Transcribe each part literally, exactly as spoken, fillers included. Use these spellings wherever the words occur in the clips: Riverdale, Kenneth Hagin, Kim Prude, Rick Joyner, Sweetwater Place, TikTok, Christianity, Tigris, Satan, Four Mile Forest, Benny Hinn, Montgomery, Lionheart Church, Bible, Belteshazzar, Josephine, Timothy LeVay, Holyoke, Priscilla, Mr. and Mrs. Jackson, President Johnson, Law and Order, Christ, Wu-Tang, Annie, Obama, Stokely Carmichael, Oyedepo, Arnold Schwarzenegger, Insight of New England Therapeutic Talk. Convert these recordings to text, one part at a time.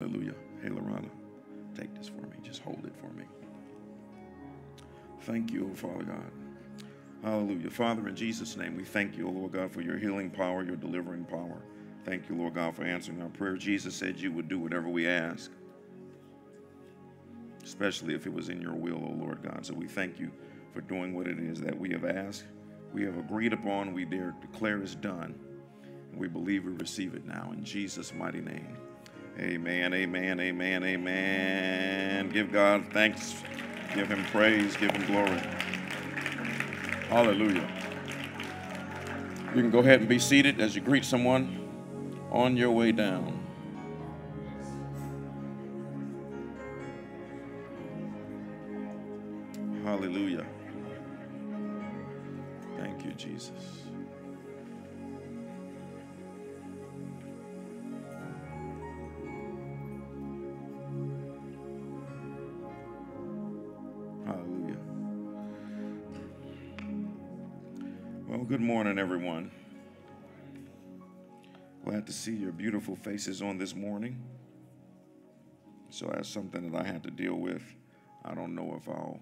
Hallelujah. Hey, Lorana, take this for me. Just hold it for me. Thank you, O Father God. Hallelujah. Father, in Jesus' name, we thank you, O Lord God, for your healing power, your delivering power. Thank you, Lord God, for answering our prayer. Jesus said you would do whatever we ask, especially if it was in your will, O Lord God. So we thank you for doing what it is that we have asked, we have agreed upon, we dare declare is done. We believe we receive it now in Jesus' mighty name. Amen, amen, amen, amen. Give God thanks. Give him praise. Give him glory. Hallelujah. You can go ahead and be seated as you greet someone on your way down. Hallelujah. Thank you, Jesus. Good morning, everyone. Glad to see your beautiful faces on this morning. So that's something that I had to deal with. I don't know if I'll,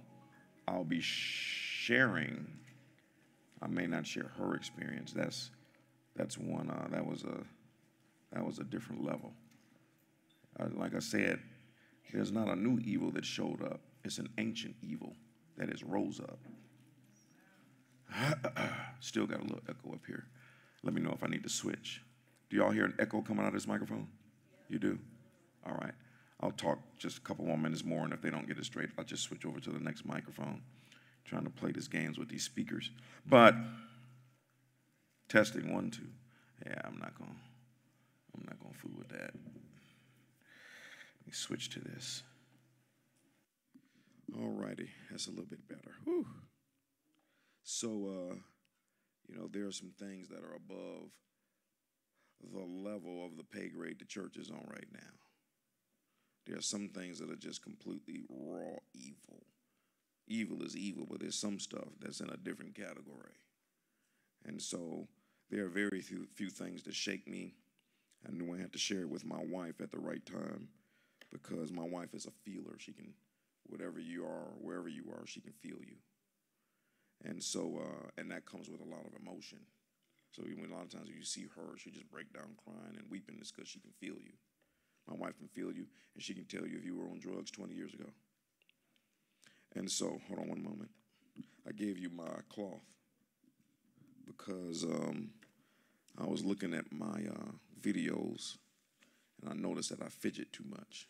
I'll be sharing. I may not share her experience. That's, that's one. Uh, that was a, that was a different level. Uh, like I said, there's not a new evil that showed up. It's an ancient evil that has rose up. Still got a little echo up here. Let me know if I need to switch. Do y'all hear an echo coming out of this microphone? Yeah. You do? All right. I'll talk just a couple more minutes more, and if they don't get it straight, I'll just switch over to the next microphone. I'm trying to play these games with these speakers. But testing one, two. Yeah, I'm not gonna I'm not gonna fool with that. Let me switch to this. All righty, that's a little bit better. Whew. So, uh, you know, there are some things that are above the level of the pay grade the church is on right now. There are some things that are just completely raw evil. Evil is evil, but there's some stuff that's in a different category. And so there are very few, few things that shake me. I knew I had to share it with my wife at the right time because my wife is a feeler. She can, whatever you are, wherever you are, she can feel you. And so, uh, and that comes with a lot of emotion. So even a lot of times when you see her, she just break down crying and weeping. It's because she can feel you. My wife can feel you, and she can tell you if you were on drugs twenty years ago. And so, hold on one moment. I gave you my cloth because um, I was looking at my uh, videos, and I noticed that I fidget too much.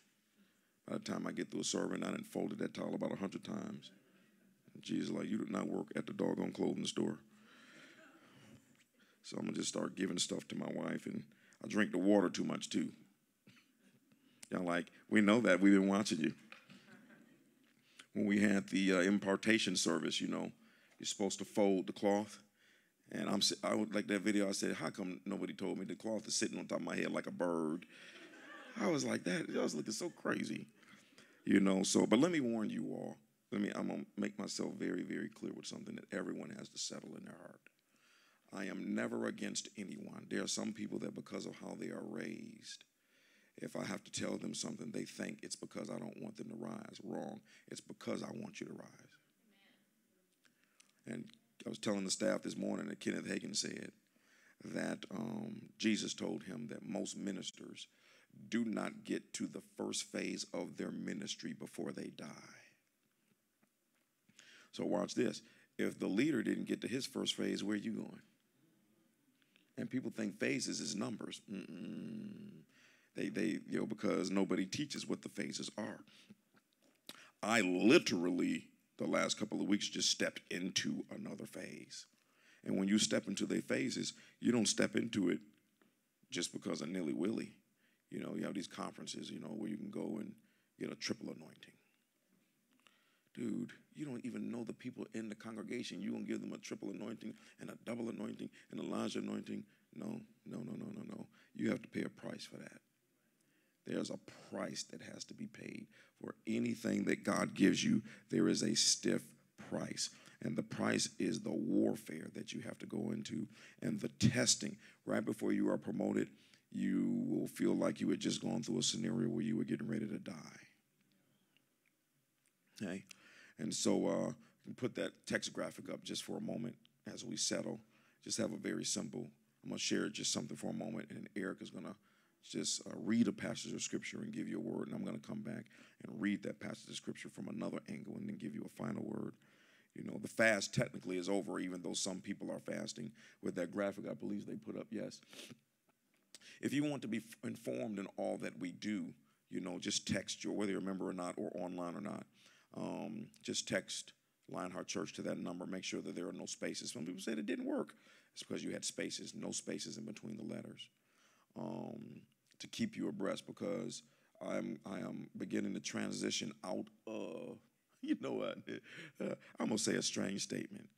By the time I get through a sermon, I done folded that towel about a hundred times. Jesus, like, you did not work at the doggone clothing store. So I'm going to just start giving stuff to my wife, and I drink the water too much, too. Y'all like, we know that. We've been watching you. When we had the uh, impartation service, you know, you're supposed to fold the cloth. And I'm, I would like that video. I said, how come nobody told me the cloth is sitting on top of my head like a bird? I was like that. I was looking so crazy, you know. So, but let me warn you all. Let me, I'm going to make myself very, very clear with something that everyone has to settle in their heart. I am never against anyone. There are some people that because of how they are raised, if I have to tell them something, they think it's because I don't want them to rise. Wrong. It's because I want you to rise. Amen. And I was telling the staff this morning that Kenneth Hagin said that um, Jesus told him that most ministers do not get to the first phase of their ministry before they die. So watch this. If the leader didn't get to his first phase, where are you going? And people think phases is numbers. Mm-mm. They, they, you know, because nobody teaches what the phases are. I literally, the last couple of weeks, just stepped into another phase. And when you step into their phases, you don't step into it just because of nilly-willy. You know, you have these conferences, you know, where you can go and get a triple anointing. Dude, you don't even know the people in the congregation. You're going to give them a triple anointing and a double anointing and a large anointing. No, no, no, no, no, no. You have to pay a price for that. There's a price that has to be paid for anything that God gives you. There is a stiff price. And the price is the warfare that you have to go into and the testing. Right before you are promoted, you will feel like you had just gone through a scenario where you were getting ready to die. Okay? And so uh, you can put that text graphic up just for a moment as we settle. Just have a very simple, I'm going to share just something for a moment, and Eric is going to just uh, read a passage of Scripture and give you a word, and I'm going to come back and read that passage of Scripture from another angle and then give you a final word. You know, the fast technically is over, even though some people are fasting. With that graphic, I believe they put up, yes. If you want to be informed in all that we do, you know, just text your, whether you remember or not, or online or not, um, just text Lionheart Church to that number. Make sure that there are no spaces. Some people said it didn't work. It's because you had spaces, no spaces in between the letters. Um, to keep you abreast, because I'm I am beginning to transition out of, you know what, uh, I'm going to say a strange statement.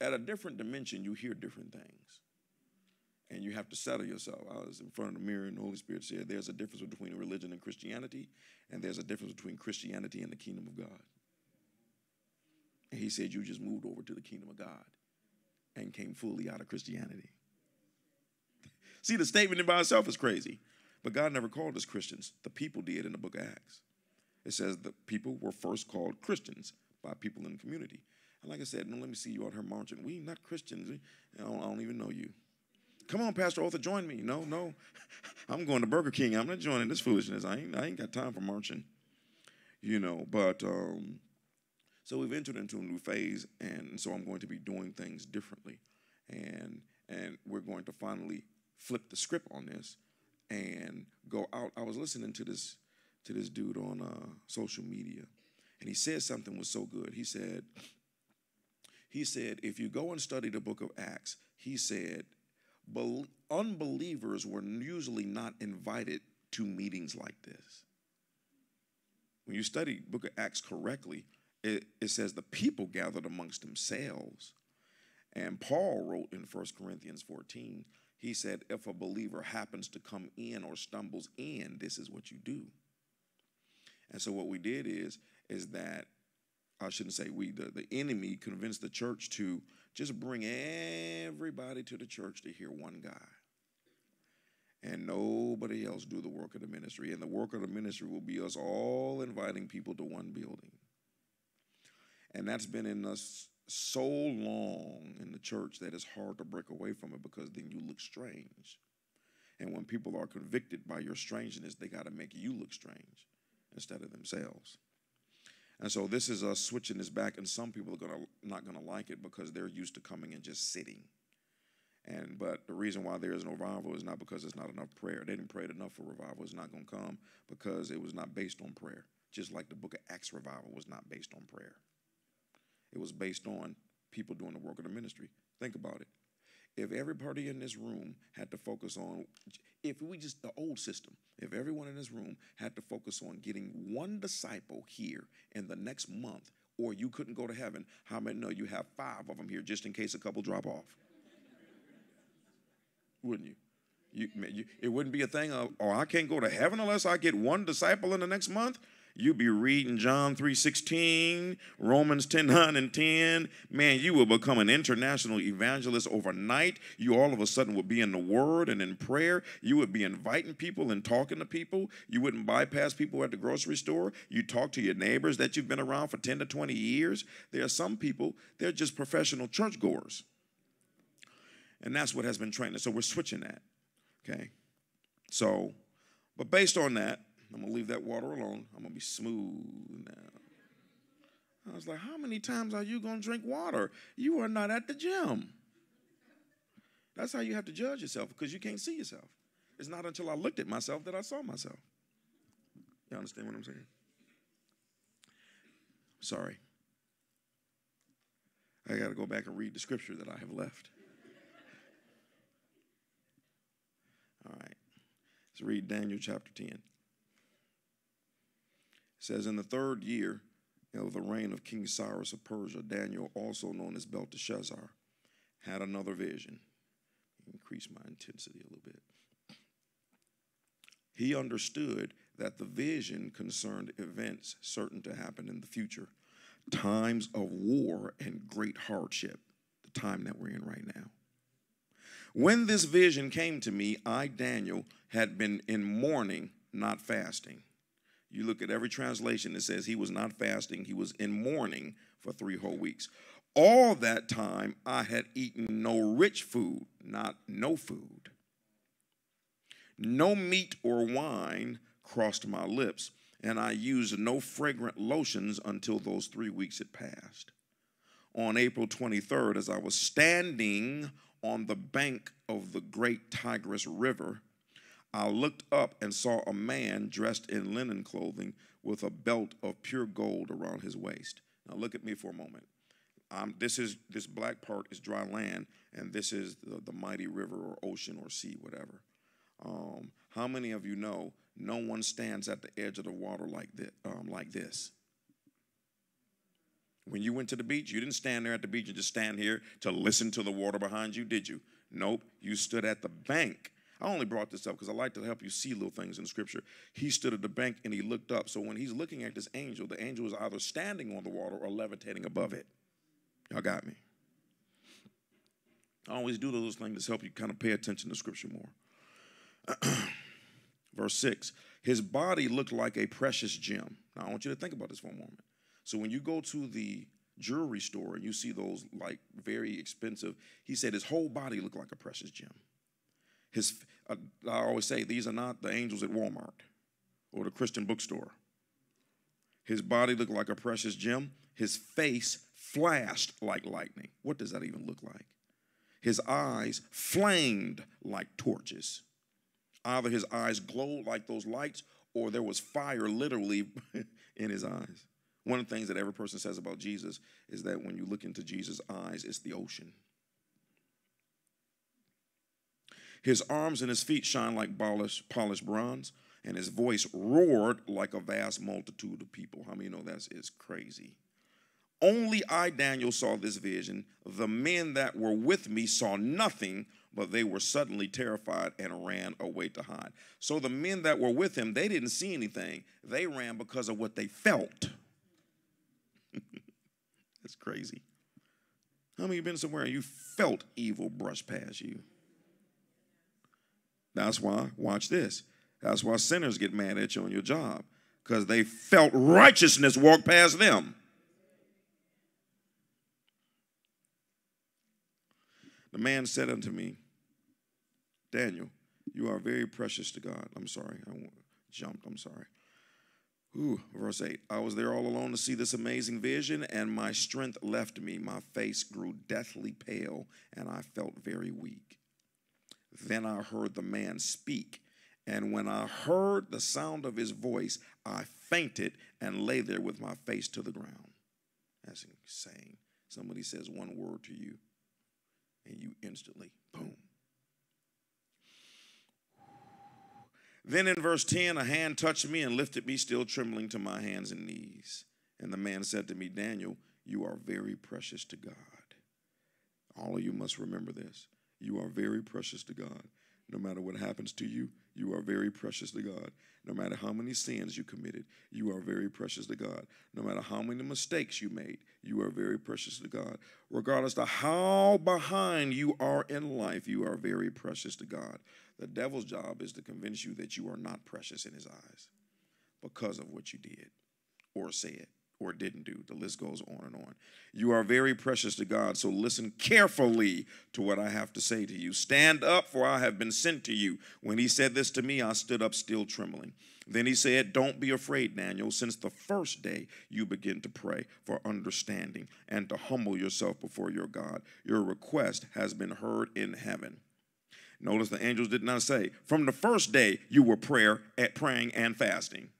At a different dimension, you hear different things, and you have to settle yourself. I was in front of the mirror, and the Holy Spirit said, there's a difference between religion and Christianity, and there's a difference between Christianity and the kingdom of God. And he said, you just moved over to the kingdom of God and came fully out of Christianity. See, the statement in by itself is crazy. But God never called us Christians. The people did in the book of Acts. It says the people were first called Christians by people in the community. And like I said, no, let me see you out here marching. We not Christians. We, I, don't, I don't even know you. Come on, Pastor Arthur, join me. No, no. I'm going to Burger King. I'm not joining this foolishness. I ain't, I ain't got time for marching. You know, but um, so we've entered into a new phase, and so I'm going to be doing things differently. And, and we're going to finally flip the script on this and go out. I was listening to this to this dude on uh, social media, and he said something was so good. He said, he said, if you go and study the book of Acts, he said, unbelievers were usually not invited to meetings like this. When you study the book of Acts correctly, it, it says the people gathered amongst themselves. And Paul wrote in First Corinthians fourteen, he said, if a believer happens to come in or stumbles in, this is what you do. And so what we did is, is that, I shouldn't say we, the, the enemy convinced the church to just bring everybody to the church to hear one guy. And nobody else do the work of the ministry. And the work of the ministry will be us all inviting people to one building. And that's been in us so long in the church that it's hard to break away from it, because then you look strange. And when people are convicted by your strangeness, they got to make you look strange instead of themselves. And so this is us switching this back, and some people are gonna, not going to like it because they're used to coming and just sitting. And but the reason why there is no revival is not because there's not enough prayer. They didn't pray it enough for revival. It's not going to come because it was not based on prayer, just like the book of Acts revival was not based on prayer. It was based on people doing the work of the ministry. Think about it. If everybody in this room had to focus on, if we just, the old system, if everyone in this room had to focus on getting one disciple here in the next month, or you couldn't go to heaven, how many know you have five of them here just in case a couple drop off? Wouldn't you? You, you it wouldn't be a thing of, oh, I can't go to heaven unless I get one disciple in the next month? You'll be reading John three sixteen, Romans ten nine and ten. Man, you will become an international evangelist overnight. You all of a sudden would be in the Word and in prayer. You would be inviting people and talking to people. You wouldn't bypass people at the grocery store. You talk to your neighbors that you've been around for ten to twenty years. There are some people, they're just professional churchgoers. And that's what has been trained. So we're switching that, okay? So, but based on that, I'm going to leave that water alone. I'm going to be smooth now. I was like, how many times are you going to drink water? You are not at the gym. That's how you have to judge yourself, because you can't see yourself. It's not until I looked at myself that I saw myself. You understand what I'm saying? Sorry. I got to go back and read the scripture that I have left. All right. Let's read Daniel chapter ten. It says, in the third year of the reign of King Cyrus of Persia, Daniel, also known as Belteshazzar, had another vision. Increase my intensity a little bit. He understood that the vision concerned events certain to happen in the future, times of war and great hardship, the time that we're in right now. When this vision came to me, I, Daniel, had been in mourning, not fasting. You look at every translation that says he was not fasting. He was in mourning for three whole weeks. All that time, I had eaten no rich food, not no food. No meat or wine crossed my lips, and I used no fragrant lotions until those three weeks had passed. On April twenty-third, as I was standing on the bank of the great Tigris River, I looked up and saw a man dressed in linen clothing with a belt of pure gold around his waist. Now look at me for a moment. Um, this is this black part is dry land, and this is the, the mighty river or ocean or sea, whatever. Um, how many of you know no one stands at the edge of the water like this, um, like this? When you went to the beach, you didn't stand there at the beach and just stand here to listen to the water behind you, did you? Nope, you stood at the bank. I only brought this up because I like to help you see little things in Scripture. He stood at the bank and he looked up. So when he's looking at this angel, the angel is either standing on the water or levitating above it. Y'all got me. I always do those things to help you kind of pay attention to Scripture more. Verse six, his body looked like a precious gem. Now, I want you to think about this for a moment. So when you go to the jewelry store and you see those, like, very expensive, he said his whole body looked like a precious gem. His, uh, I always say these are not the angels at Walmart or the Christian bookstore. His body looked like a precious gem. His face flashed like lightning. What does that even look like? His eyes flamed like torches. Either his eyes glowed like those lights or there was fire literally in his eyes. One of the things that every person says about Jesus is that when you look into Jesus' eyes, it's the ocean. His arms and his feet shine like polished bronze, and his voice roared like a vast multitude of people. How many know that is crazy? Only I, Daniel, saw this vision. The men that were with me saw nothing, but they were suddenly terrified and ran away to hide. So the men that were with him, they didn't see anything. They ran because of what they felt. That's crazy. How many of you been somewhere and you felt evil brush past you? That's why, watch this. That's why sinners get mad at you on your job, because they felt righteousness walk past them. The man said unto me, Daniel, you are very precious to God. I'm sorry, I jumped, I'm sorry. Ooh, verse eight, I was there all alone to see this amazing vision, and my strength left me. My face grew deathly pale, and I felt very weak. Then I heard the man speak, and when I heard the sound of his voice, I fainted and lay there with my face to the ground. That's insane. Somebody says one word to you, and you instantly, boom. Then in verse ten, a hand touched me and lifted me, still trembling, to my hands and knees. And the man said to me, Daniel, you are very precious to God. All of you must remember this. You are very precious to God. No matter what happens to you, you are very precious to God. No matter how many sins you committed, you are very precious to God. No matter how many mistakes you made, you are very precious to God. Regardless of how behind you are in life, you are very precious to God. The devil's job is to convince you that you are not precious in his eyes because of what you did or said or didn't do. The list goes on and on. You are very precious to God, so listen carefully to what I have to say to you. Stand up, for I have been sent to you. When he said this to me, I stood up still trembling. Then he said, don't be afraid, Daniel, since the first day you begin to pray for understanding and to humble yourself before your God. Your request has been heard in heaven. Notice the angels did not say, from the first day you were prayer at praying and fasting.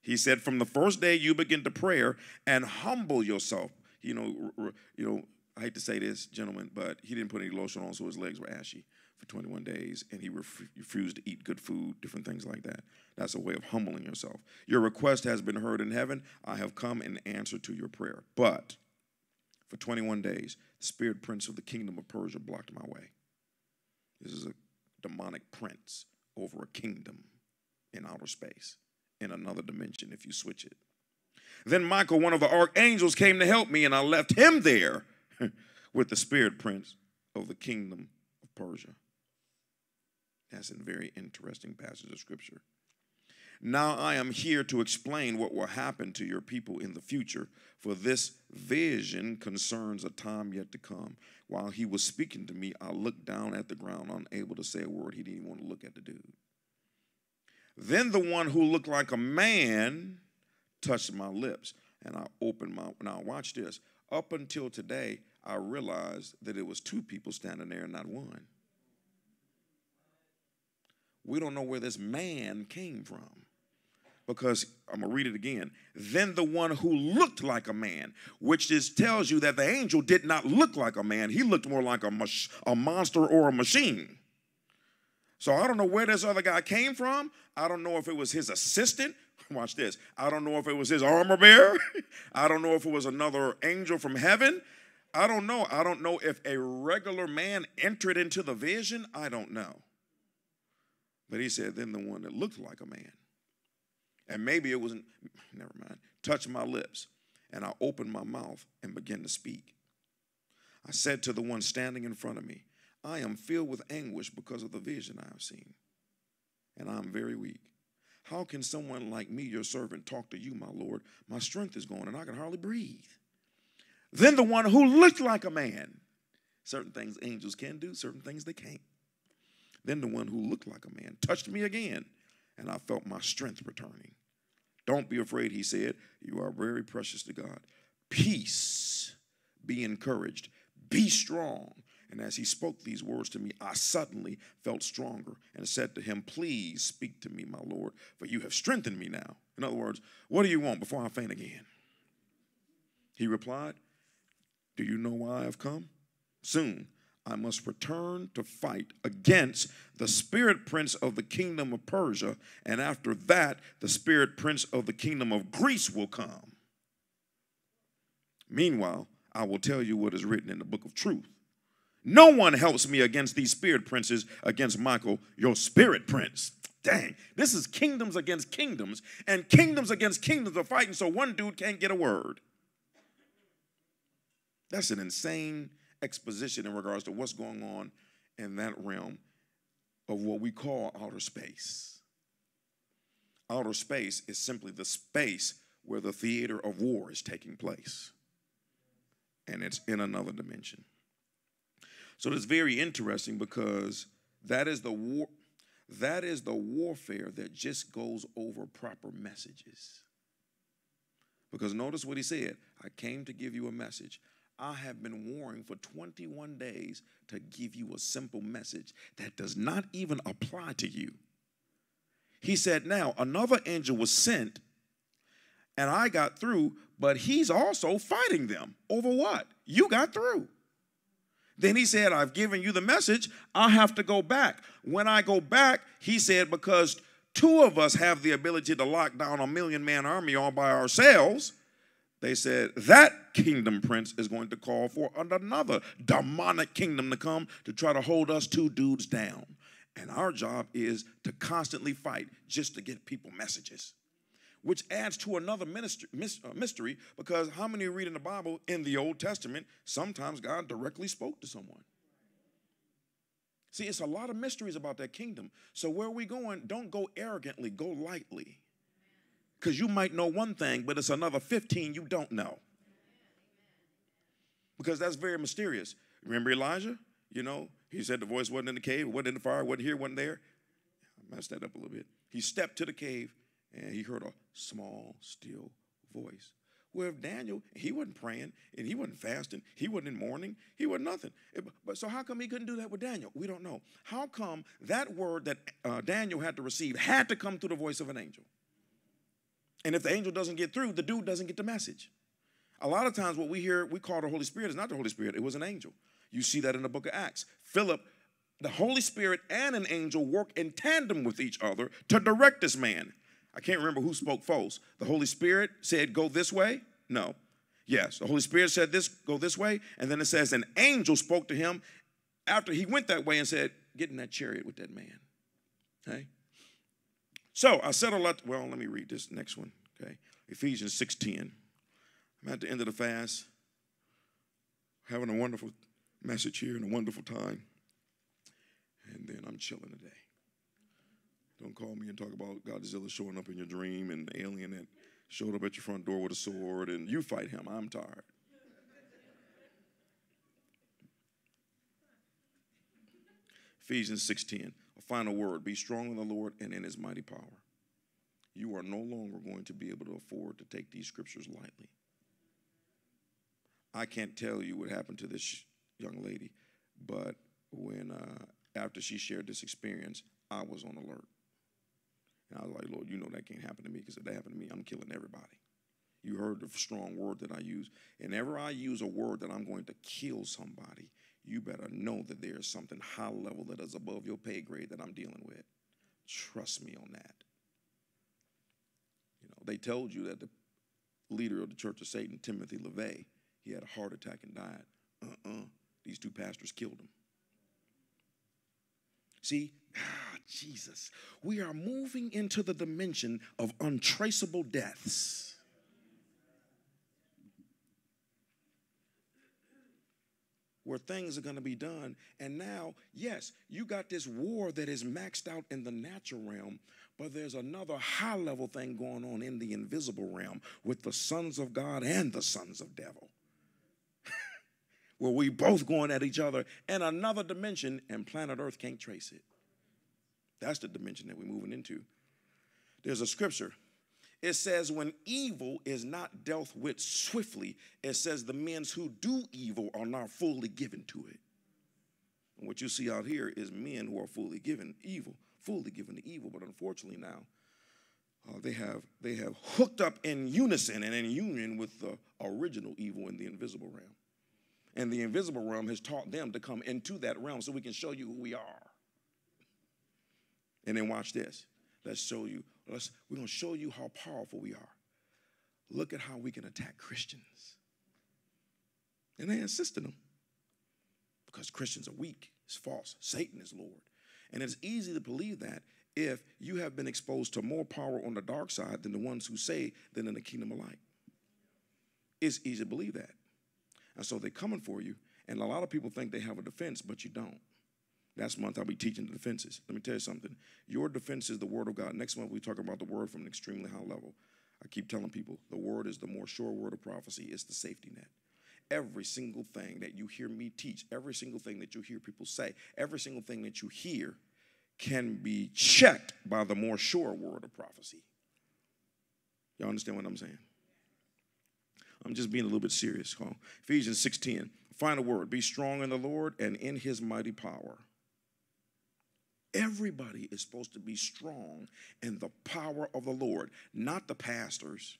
He said, from the first day you begin to prayer and humble yourself. You know, you know, I hate to say this, gentlemen, but he didn't put any lotion on, so his legs were ashy for twenty-one days, and he ref refused to eat good food, different things like that. That's a way of humbling yourself. Your request has been heard in heaven. I have come in answer to your prayer. But for twenty-one days, the spirit prince of the kingdom of Persia blocked my way. This is a demonic prince over a kingdom in outer space, in another dimension if you switch it. Then Michael, one of the archangels, came to help me, and I left him there with the spirit prince of the kingdom of Persia. That's a very interesting passage of Scripture. Now I am here to explain what will happen to your people in the future, for this vision concerns a time yet to come. While he was speaking to me, I looked down at the ground, unable to say a word. He didn't even want to look at the dude. Then the one who looked like a man touched my lips, and I opened my, now watch this. Up until today, I realized that it was two people standing there and not one. We don't know where this man came from. Because, I'm going to read it again. Then the one who looked like a man, which is, tells you that the angel did not look like a man. He looked more like a, mach- a monster or a machine. So I don't know where this other guy came from. I don't know if it was his assistant. Watch this. I don't know if it was his armor bearer. I don't know if it was another angel from heaven. I don't know. I don't know if a regular man entered into the vision. I don't know. But he said, then the one that looked like a man. And maybe it wasn't, never mind, touched my lips. And I opened my mouth and began to speak. I said to the one standing in front of me, I am filled with anguish because of the vision I have seen. And I am very weak. How can someone like me, your servant, talk to you, my Lord? My strength is gone and I can hardly breathe. Then the one who looked like a man. Certain things angels can do, certain things they can't. Then the one who looked like a man touched me again, and I felt my strength returning. Don't be afraid, he said. You are very precious to God. Peace, be encouraged, be strong. And as he spoke these words to me, I suddenly felt stronger and said to him, please speak to me, my Lord, for you have strengthened me now. In other words, what do you want before I faint again? He replied, do you know why I have come? Soon I must return to fight against the spirit prince of the kingdom of Persia, and after that, the spirit prince of the kingdom of Greece will come. Meanwhile, I will tell you what is written in the book of truth. No one helps me against these spirit princes, against Michael, your spirit prince. Dang, this is kingdoms against kingdoms, and kingdoms against kingdoms are fighting so one dude can't get a word. That's an insane exposition in regards to what's going on in that realm of what we call outer space. Outer space is simply the space where the theater of war is taking place, and it's in another dimension. So it's very interesting because that is the war, that is the warfare that just goes over proper messages. Because notice what he said, I came to give you a message. I have been warring for twenty-one days to give you a simple message that does not even apply to you. He said, now, another angel was sent, and I got through, but he's also fighting them. Over what? You got through. Then he said, I've given you the message. I have to go back. When I go back, he said, because two of us have the ability to lock down a million-man army all by ourselves, they said that kingdom prince is going to call for another demonic kingdom to come to try to hold us two dudes down. And our job is to constantly fight just to get people messages, which adds to another ministry, mystery, because how many read in the Bible in the Old Testament, sometimes God directly spoke to someone. See, it's a lot of mysteries about that kingdom. So where are we going? Don't go arrogantly, go lightly. Because you might know one thing, but it's another fifteen you don't know. Because that's very mysterious. Remember Elijah? You know, he said the voice wasn't in the cave, wasn't in the fire, wasn't here, wasn't there. I messed that up a little bit. He stepped to the cave, and he heard a small, still voice. Well, if Daniel, he wasn't praying, and he wasn't fasting, he wasn't in mourning, he wasn't nothing. It, but so how come he couldn't do that with Daniel? We don't know. How come that word that uh, Daniel had to receive had to come through the voice of an angel? And if the angel doesn't get through, the dude doesn't get the message. A lot of times what we hear, we call the Holy Spirit, is not the Holy Spirit. It was an angel. You see that in the book of Acts. Philip, the Holy Spirit and an angel work in tandem with each other to direct this man. I can't remember who spoke first. The Holy Spirit said, go this way? No. Yes, the Holy Spirit said this, go this way. And then it says an angel spoke to him after he went that way and said, get in that chariot with that man. Okay? So I said a lot. Well, let me read this next one. Okay, Ephesians six ten. I'm at the end of the fast, having a wonderful message here and a wonderful time. and then I'm chilling today. Don't call me and talk about Godzilla showing up in your dream and the alien that showed up at your front door with a sword, and you fight him. I'm tired. Ephesians six ten, a final word. Be strong in the Lord and in his mighty power. You are no longer going to be able to afford to take these scriptures lightly. I can't tell you what happened to this young lady, but when uh, after she shared this experience, I was on alert. And I was like, Lord, you know that can't happen to me, because if that happened to me, I'm killing everybody. You heard the strong word that I use. And whenever I use a word that I'm going to kill somebody, you better know that there is something high level that is above your pay grade that I'm dealing with. Trust me on that. You know, they told you that the leader of the Church of Satan, Timothy LeVay, he had a heart attack and died. Uh-uh. These two pastors killed him. See, ah, Jesus, we are moving into the dimension of untraceable deaths. Where things are going to be done. And now, yes, you got this war that is maxed out in the natural realm, but there's another high-level thing going on in the invisible realm with the sons of God and the sons of devil. Where we both going at each other in another dimension, and planet Earth can't trace it. That's the dimension that we're moving into. There's a scripture. It says when evil is not dealt with swiftly, it says the men who do evil are not fully given to it. And what you see out here is men who are fully given evil, fully given to evil. But unfortunately now, uh, they have they have hooked up in unison and in union with the original evil in the invisible realm. And the invisible realm has taught them to come into that realm so we can show you who we are. And then watch this. Let's show you. Let's, we're going to show you how powerful we are. Look at how we can attack Christians. And they insist on them. Because Christians are weak. It's false. Satan is Lord. And it's easy to believe that if you have been exposed to more power on the dark side than the ones who say than in the kingdom of light. It's easy to believe that. And so they're coming for you. And a lot of people think they have a defense, but you don't. Next month, I'll be teaching the defenses. Let me tell you something. Your defense is the word of God. Next month, we're talking about the word from an extremely high level. I keep telling people, the word is the more sure word of prophecy. It's the safety net. Every single thing that you hear me teach, every single thing that you hear people say, every single thing that you hear can be checked by the more sure word of prophecy. Y'all understand what I'm saying? I'm just being a little bit serious. Huh? Ephesians six ten, final word. Be strong in the Lord and in his mighty power. Everybody is supposed to be strong in the power of the Lord, not the pastors.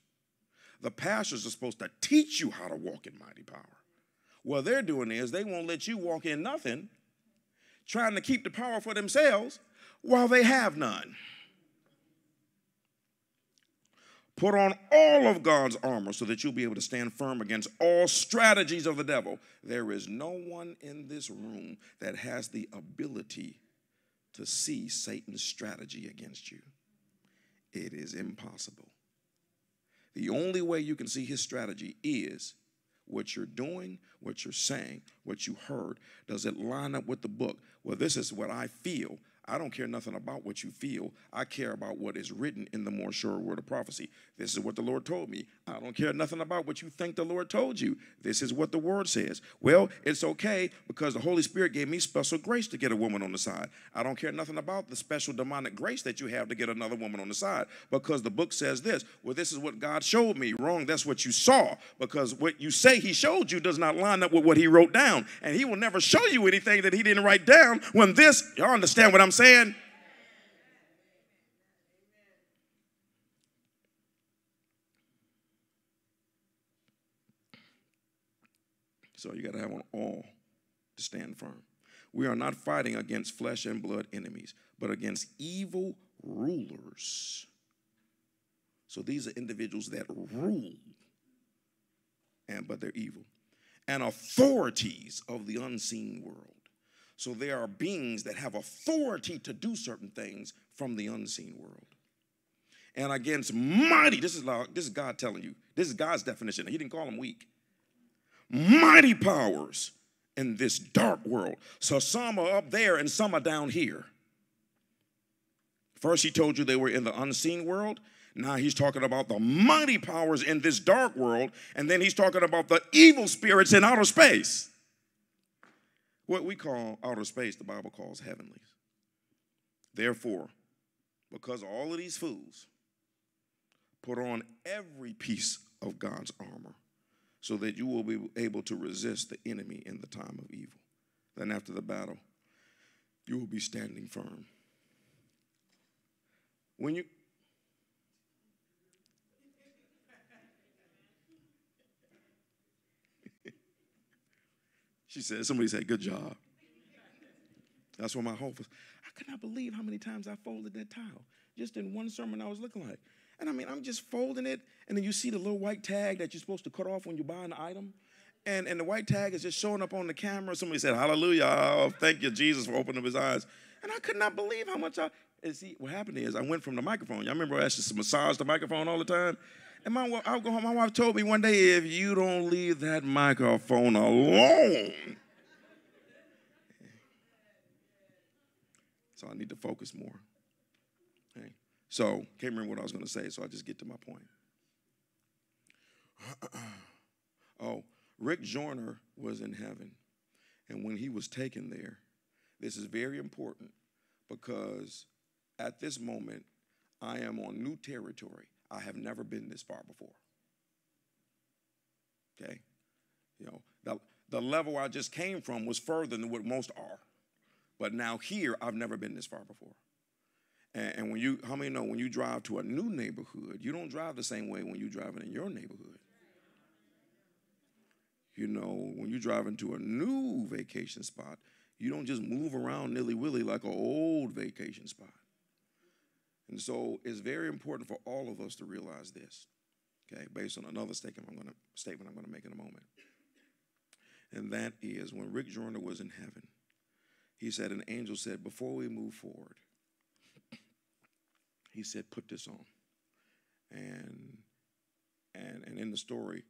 The pastors are supposed to teach you how to walk in mighty power. What they're doing is they won't let you walk in nothing, trying to keep the power for themselves while they have none. Put on all of God's armor so that you'll be able to stand firm against all strategies of the devil. There is no one in this room that has the ability to see Satan's strategy against you. It is impossible. The only way you can see his strategy is what you're doing, what you're saying, what you heard. Does it line up with the book? Well, this is what I feel. I don't care nothing about what you feel. I care about what is written in the more sure word of prophecy. This is what the Lord told me. I don't care nothing about what you think the Lord told you. This is what the word says. Well, it's okay because the Holy Spirit gave me special grace to get a woman on the side. I don't care nothing about the special demonic grace that you have to get another woman on the side because the book says this. Well, this is what God showed me. Wrong, that's what you saw, because what you say he showed you does not line up with what he wrote down, and he will never show you anything that he didn't write down when this, y'all understand what I'm saying? saying so you got to have on all to stand firm. We are not fighting against flesh and blood enemies, but against evil rulers. So these are individuals that rule, and but they're evil, and authorities of the unseen world. So there are beings that have authority to do certain things from the unseen world. And against mighty, this is, this is God telling you. This is God's definition. He didn't call them weak. Mighty powers in this dark world. So some are up there and some are down here. First he told you they were in the unseen world. Now he's talking about the mighty powers in this dark world. And then he's talking about the evil spirits in outer space. What we call outer space, the Bible calls heavenlies. Therefore, because all of these fools put on every piece of God's armor so that you will be able to resist the enemy in the time of evil. Then after the battle, you will be standing firm. When you... She said, somebody said, good job. That's what my hope was. I could not believe how many times I folded that towel. Just in one sermon I was looking like. And I mean, I'm just folding it, and then you see the little white tag that you're supposed to cut off when you buy an item. And, and the white tag is just showing up on the camera. Somebody said, hallelujah, oh, thank you, Jesus, for opening up his eyes. And I could not believe how much I, and see, what happened is I went from the microphone. Y'all remember I used to massage the microphone all the time? And my, I'll go home. My wife told me one day, if you don't leave that microphone alone. So I need to focus more. Okay. So can't remember what I was going to say, so I'll just get to my point. Oh, Rick Joyner was in heaven. And when he was taken there, this is very important because at this moment, I am on new territory. I have never been this far before. Okay? You know, the, the level I just came from was further than what most are. But now here, I've never been this far before. And, and when you, how many know when you drive to a new neighborhood, you don't drive the same way when you're driving in your neighborhood. You know, when you drive into a new vacation spot, you don't just move around nilly-willy like an old vacation spot. And so it's very important for all of us to realize this, okay, based on another statement I'm going to, statement I'm going to make in a moment. And that is when Rick Joyner was in heaven, he said, an angel said, before we move forward, he said, put this on. And, and, and in the story,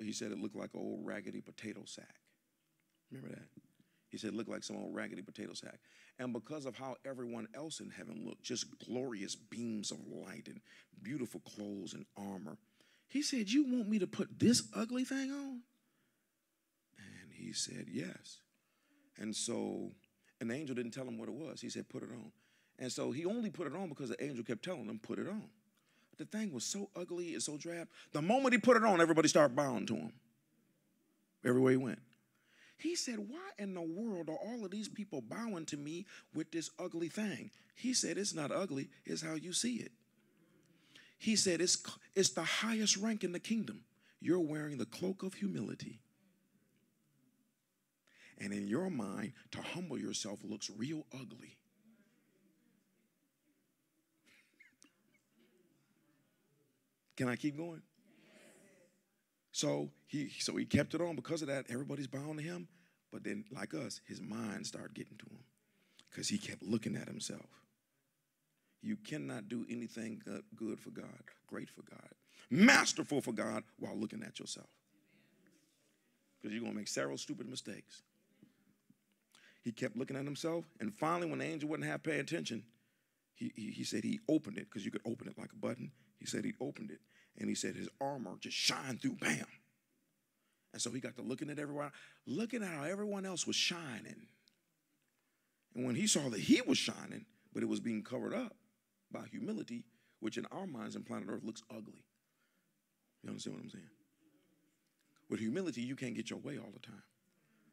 he said it looked like an old raggedy potato sack. Remember that? He said, look like some old raggedy potato sack. And because of how everyone else in heaven looked, just glorious beams of light and beautiful clothes and armor, he said, you want me to put this ugly thing on? And he said, yes. And so an angel didn't tell him what it was. He said, put it on. And so he only put it on because the angel kept telling him, put it on. But the thing was so ugly and so drab. The moment he put it on, everybody started bowing to him everywhere he went. He said, why in the world are all of these people bowing to me with this ugly thing? He said, it's not ugly. It's how you see it. He said, it's, it's the highest rank in the kingdom. You're wearing the cloak of humility. And in your mind, to humble yourself looks real ugly. Can I keep going? So he, so he kept it on. Because of that, everybody's bowing to him. But then, like us, his mind started getting to him because he kept looking at himself. You cannot do anything good for God, great for God, masterful for God while looking at yourself because you're going to make several stupid mistakes. He kept looking at himself, and finally, when the angel wouldn't have pay attention, he, he, he said he opened it because you could open it like a button. He said he opened it. And he said his armor just shined through, bam. And so he got to looking at everyone, looking at how everyone else was shining. And when he saw that he was shining, but it was being covered up by humility, which in our minds and planet Earth looks ugly. You understand what I'm saying? With humility, you can't get your way all the time.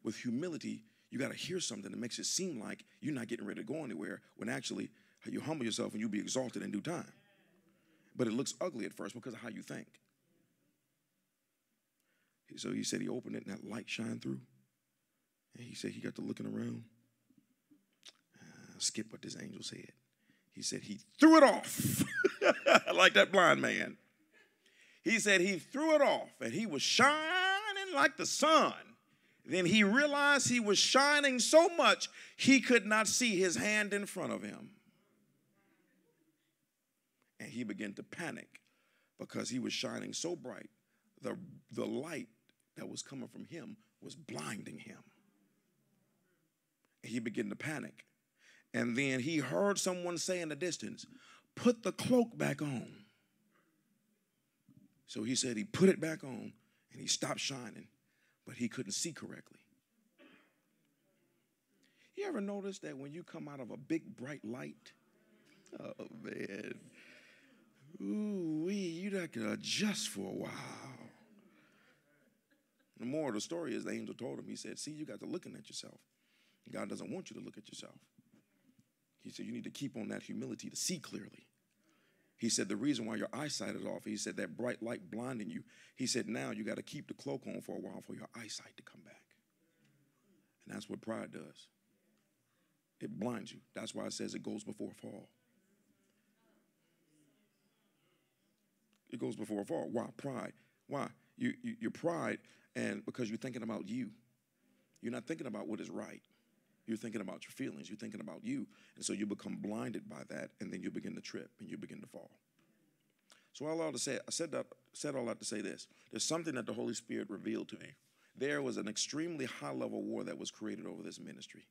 With humility, you got to hear something that makes it seem like you're not getting ready to go anywhere, when actually you humble yourself and you'll be exalted in due time. But it looks ugly at first because of how you think. So he said he opened it and that light shined through. And he said he got to looking around. Uh, skip what this angel said. He said he threw it off like that blind man. He said he threw it off and he was shining like the sun. Then he realized he was shining so much he could not see his hand in front of him. And he began to panic because he was shining so bright. The, the light that was coming from him was blinding him. He began to panic. And then he heard someone say in the distance, put the cloak back on. So he said he put it back on, and he stopped shining, but he couldn't see correctly. You ever notice that when you come out of a big, bright light? Oh, man. Ooh-wee, you'd have to adjust for a while. The moral of the story is the angel told him, he said, see, you got to looking at yourself. God doesn't want you to look at yourself. He said, you need to keep on that humility to see clearly. He said, the reason why your eyesight is off, he said, that bright light blinding you. He said, now you got to keep the cloak on for a while for your eyesight to come back. And that's what pride does. It blinds you. That's why it says it goes before a fall. It goes before a fall. Why? Pride. Why? You, you, your pride, and because you're thinking about you. You're not thinking about what is right. You're thinking about your feelings. You're thinking about you. And so you become blinded by that, and then you begin to trip, and you begin to fall. So all I, to say, I said, that, said all that to say this. There's something that the Holy Spirit revealed to me. There was an extremely high-level war that was created over this ministry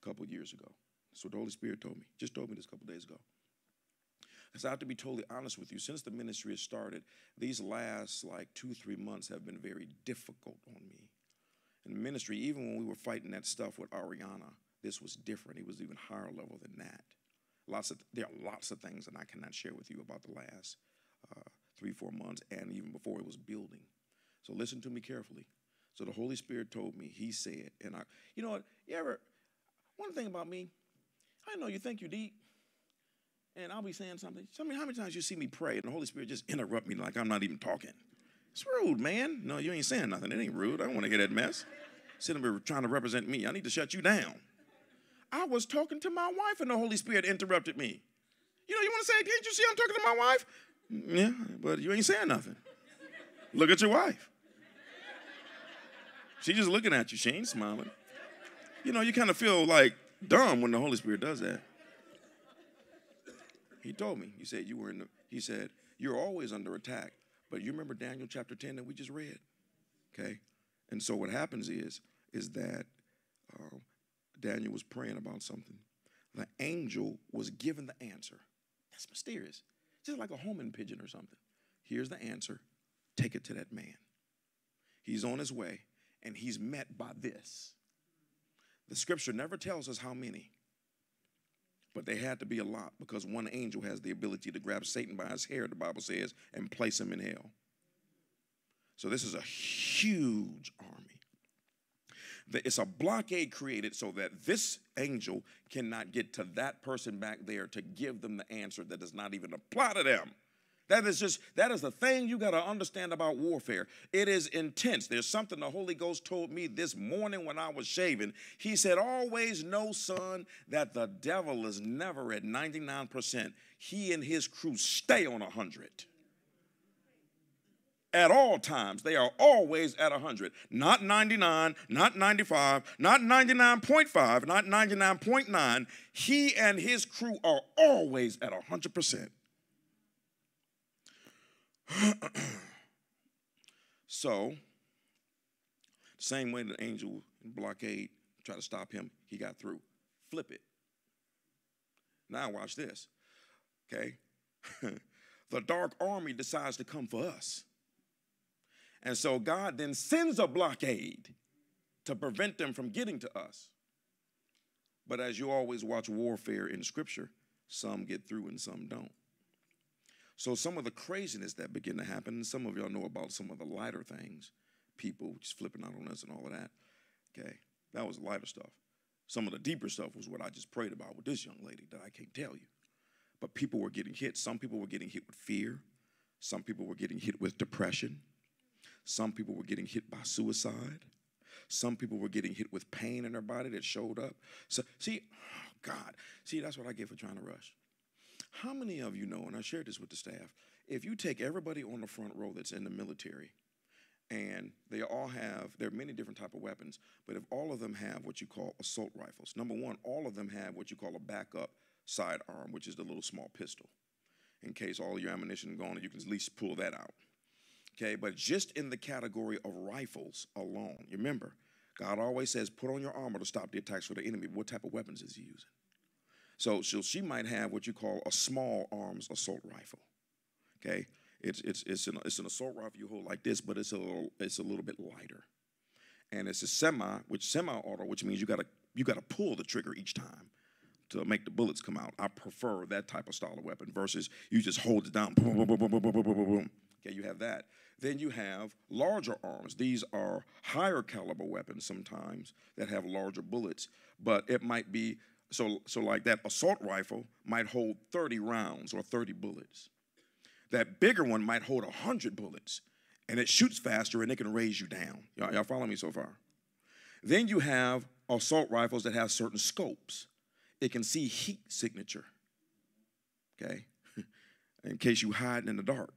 a couple years ago. That's what the Holy Spirit told me. Just told me this a couple days ago. Because I have to be totally honest with you. Since the ministry has started, these last, like, two, three months have been very difficult on me. In ministry, even when we were fighting that stuff with Ariana, this was different. It was even higher level than that. Lots of th there are lots of things that I cannot share with you about the last uh, three, four months, and even before it was building. So listen to me carefully. So the Holy Spirit told me, he said, and I, you know what, you ever, one thing about me, I know you think you deep, and I'll be saying something. I mean, how many times you see me pray, and the Holy Spirit just interrupt me like I'm not even talking? It's rude, man. No, you ain't saying nothing. It ain't rude. I don't want to hear that mess. Sitting there trying to represent me. I need to shut you down. I was talking to my wife, and the Holy Spirit interrupted me. You know, you want to say, didn't you see I'm talking to my wife? Yeah, but you ain't saying nothing. Look at your wife. She's just looking at you. She ain't smiling. You know, you kind of feel like dumb when the Holy Spirit does that. He told me. He said, you were in the, he said, you're always under attack. But you remember Daniel chapter ten that we just read, okay? And so what happens is, is that um, Daniel was praying about something. The angel was given the answer. That's mysterious. Just like a homing pigeon or something. Here's the answer. Take it to that man. He's on his way, and he's met by this. The scripture never tells us how many. But they had to be a lot because one angel has the ability to grab Satan by his hair, the Bible says, and place him in hell. So this is a huge army. It's a blockade created so that this angel cannot get to that person back there to give them the answer that does not even apply to them. That is just, that is the thing you got to understand about warfare. It is intense. There's something the Holy Ghost told me this morning when I was shaving. He said, always know, son, that the devil is never at ninety-nine percent. He and his crew stay on one hundred. At all times, they are always at one hundred. Not ninety-nine, not ninety-five, not ninety-nine point five, not ninety-nine point nine. He and his crew are always at one hundred percent. So, same way the angel in blockade tried to stop him, he got through. Flip it. Now watch this, okay? The dark army decides to come for us. And so God then sends a blockade to prevent them from getting to us. But as you always watch warfare in Scripture, some get through and some don't. So some of the craziness that begin to happen, and some of y'all know about some of the lighter things, people just flipping out on us and all of that, okay? That was lighter stuff. Some of the deeper stuff was what I just prayed about with this young lady that I can't tell you. But people were getting hit. Some people were getting hit with fear. Some people were getting hit with depression. Some people were getting hit by suicide. Some people were getting hit with pain in their body that showed up. So, see, oh God, see, that's what I get for trying to rush. How many of you know, and I shared this with the staff, if you take everybody on the front row that's in the military, and they all have, there are many different type of weapons, but if all of them have what you call assault rifles, number one, all of them have what you call a backup sidearm, which is the little small pistol. In case all your ammunition is gone, you can at least pull that out. Okay, but just in the category of rifles alone, remember, God always says, put on your armor to stop the attacks for the enemy. What type of weapons is he using? So she, she might have what you call a small arms assault rifle, okay? It's, it's, it's, an, it's an assault rifle you hold like this, but it's a little, it's a little bit lighter. And it's a semi, which semi-auto, which means you gotta, you gotta pull the trigger each time to make the bullets come out. I prefer that type of style of weapon versus you just hold it down, boom, boom, boom, boom, boom, boom, boom, boom, boom. Okay, you have that. Then you have larger arms. These are higher caliber weapons sometimes that have larger bullets, but it might be, so, so like that assault rifle might hold thirty rounds or thirty bullets. That bigger one might hold one hundred bullets, and it shoots faster, and it can raise you down. Y'all, y'all follow me so far? Then you have assault rifles that have certain scopes. It can see heat signature, okay, in case you hide in the dark.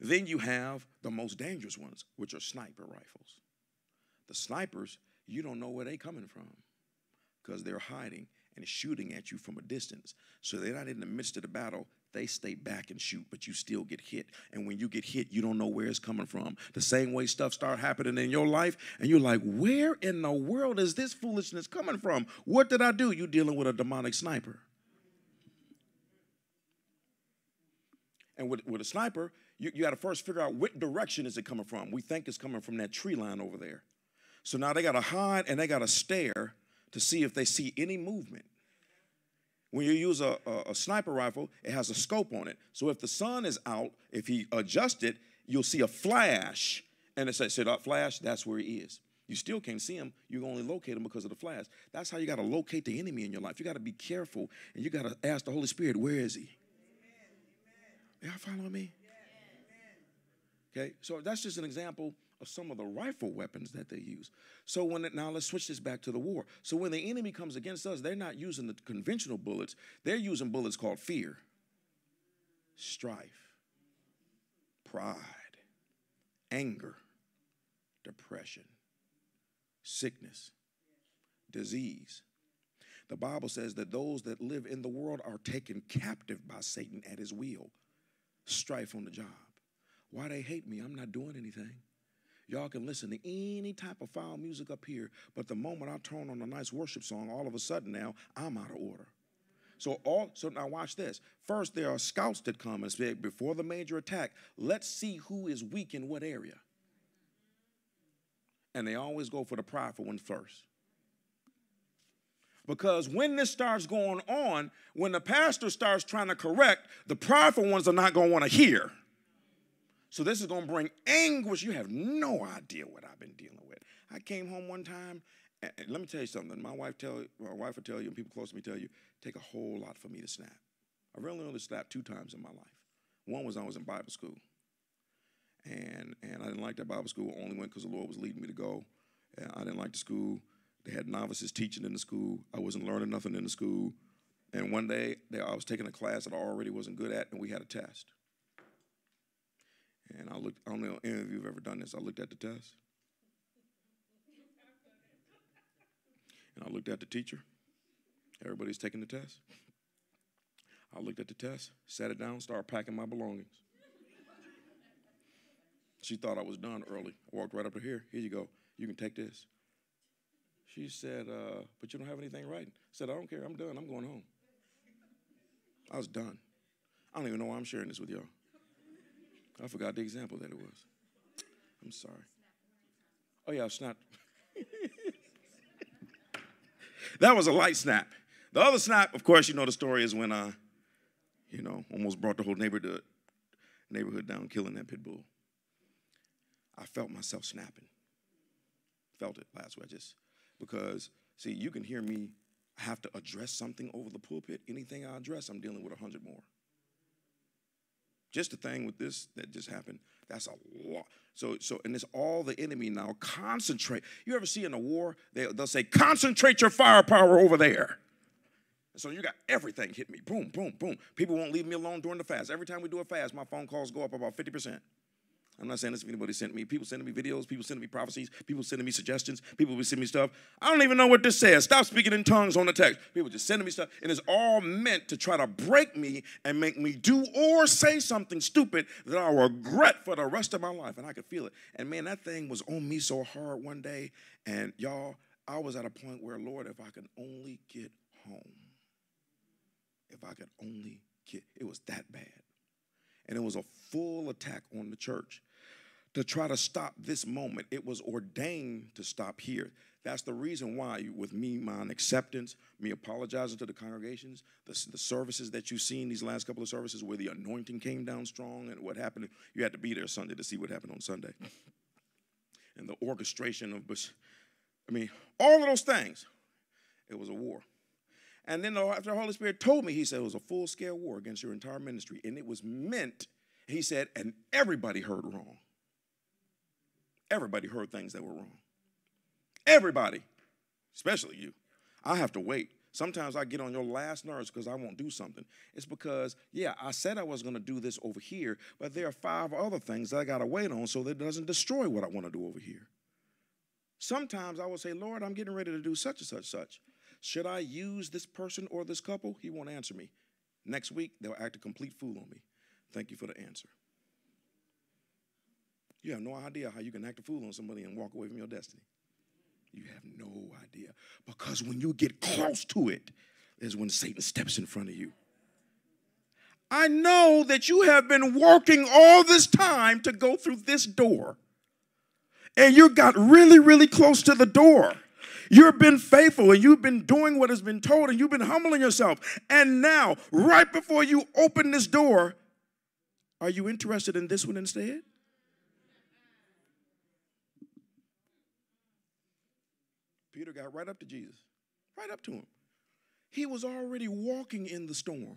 Then you have the most dangerous ones, which are sniper rifles. The snipers, you don't know where they're coming from because they're hiding and shooting at you from a distance. So they're not in the midst of the battle. They stay back and shoot, but you still get hit. And when you get hit, you don't know where it's coming from. The same way stuff start happening in your life, and you're like, where in the world is this foolishness coming from? What did I do? You're dealing with a demonic sniper. And with, with a sniper, you, you got to first figure out what direction is it coming from. We think it's coming from that tree line over there. So now they got to hide, and they got to stare to see if they see any movement. When you use a, a, a sniper rifle, it has a scope on it. So if the sun is out, if he adjusts it, you'll see a flash. And it says, up flash, that's where he is. You still can't see him. You only locate him because of the flash. That's how you got to locate the enemy in your life. You got to be careful, and you got to ask the Holy Spirit, where is he? Y'all following me? Yeah. Okay, so that's just an example of some of the rifle weapons that they use. So when it, now let's switch this back to the war. So when the enemy comes against us, they're not using the conventional bullets. They're using bullets called fear, strife, pride, anger, depression, sickness, disease. The Bible says that those that live in the world are taken captive by Satan at his will. Strife on the job. Why they hate me? I'm not doing anything. Y'all can listen to any type of foul music up here, but the moment I turn on a nice worship song, all of a sudden now, I'm out of order. So, all, so now watch this. First, there are scouts that come and say, before the major attack, let's see who is weak in what area. And they always go for the prideful one first. Because when this starts going on, when the pastor starts trying to correct, the prideful ones are not going to want to hear. So this is going to bring anguish. You have no idea what I've been dealing with. I came home one time, and let me tell you something. My wife tell, my wife will tell you, and people close to me tell you, it take a whole lot for me to snap. I really only snapped two times in my life. One was I was in Bible school, and, and I didn't like that Bible school. I only went because the Lord was leading me to go. And I didn't like the school. They had novices teaching in the school. I wasn't learning nothing in the school. And one day, they, I was taking a class that I already wasn't good at, and we had a test. And I looked, I don't know if any of you have ever done this. I looked at the test. And I looked at the teacher. Everybody's taking the test. I looked at the test, sat it down, started packing my belongings. She thought I was done early. I walked right up to here. Here you go. You can take this. She said, uh, but you don't have anything right. I said, I don't care. I'm done. I'm going home. I was done. I don't even know why I'm sharing this with y'all. I forgot the example that it was. I'm sorry. Oh, yeah, I snapped. That was a light snap. The other snap, of course, you know the story is when I, you know, almost brought the whole neighborhood, neighborhood down, killing that pit bull. I felt myself snapping. Felt it last week. I just, because, see, you can hear me have to address something over the pulpit. Anything I address, I'm dealing with a hundred more. Just the thing with this that just happened, that's a lot. So, so and it's all the enemy now. Concentrate. You ever see in a war, they, they'll say, concentrate your firepower over there. And so you got everything hit me. Boom, boom, boom. People won't leave me alone during the fast. Every time we do a fast, my phone calls go up about fifty percent. I'm not saying this if anybody sent me. People sending me videos. People sending me prophecies. People sending me suggestions. People will send me stuff. I don't even know what this says. Stop speaking in tongues on the text. People just sending me stuff. And it's all meant to try to break me and make me do or say something stupid that I'll regret for the rest of my life. And I could feel it. And, man, that thing was on me so hard one day. And, y'all, I was at a point where, Lord, if I could only get home, if I could only get, it was that bad. And it was a full attack on the church to try to stop this moment. It was ordained to stop here. That's the reason why, with me, my acceptance, me apologizing to the congregations, the, the services that you've seen, these last couple of services where the anointing came down strong and what happened, you had to be there Sunday to see what happened on Sunday. And the orchestration of, I mean, all of those things, it was a war. And then after the Holy Spirit told me, he said, it was a full-scale war against your entire ministry. And it was meant, he said, and everybody heard wrong. Everybody heard things that were wrong. Everybody, especially you. I have to wait. Sometimes I get on your last nerves because I won't do something. It's because, yeah, I said I was going to do this over here, but there are five other things that I got to wait on so that it doesn't destroy what I want to do over here. Sometimes I will say, Lord, I'm getting ready to do such and such, such. Should I use this person or this couple? He won't answer me. Next week, they'll act a complete fool on me. Thank you for the answer. You have no idea how you can act a fool on somebody and walk away from your destiny. You have no idea. Because when you get close to it is when Satan steps in front of you. I know that you have been working all this time to go through this door. And you got really, really close to the door. You've been faithful and you've been doing what has been told and you've been humbling yourself. And now, right before you open this door, are you interested in this one instead? Peter got right up to Jesus, right up to him. He was already walking in the storm.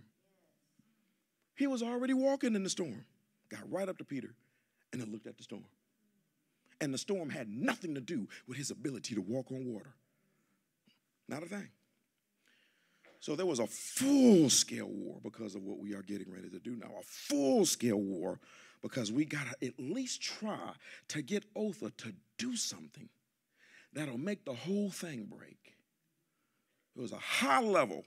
He was already walking in the storm. Got right up to Peter and then looked at the storm. And the storm had nothing to do with his ability to walk on water. Not a thing. So there was a full-scale war because of what we are getting ready to do now. A full-scale war because we got to at least try to get Otha to do something that'll make the whole thing break. It was a high-level,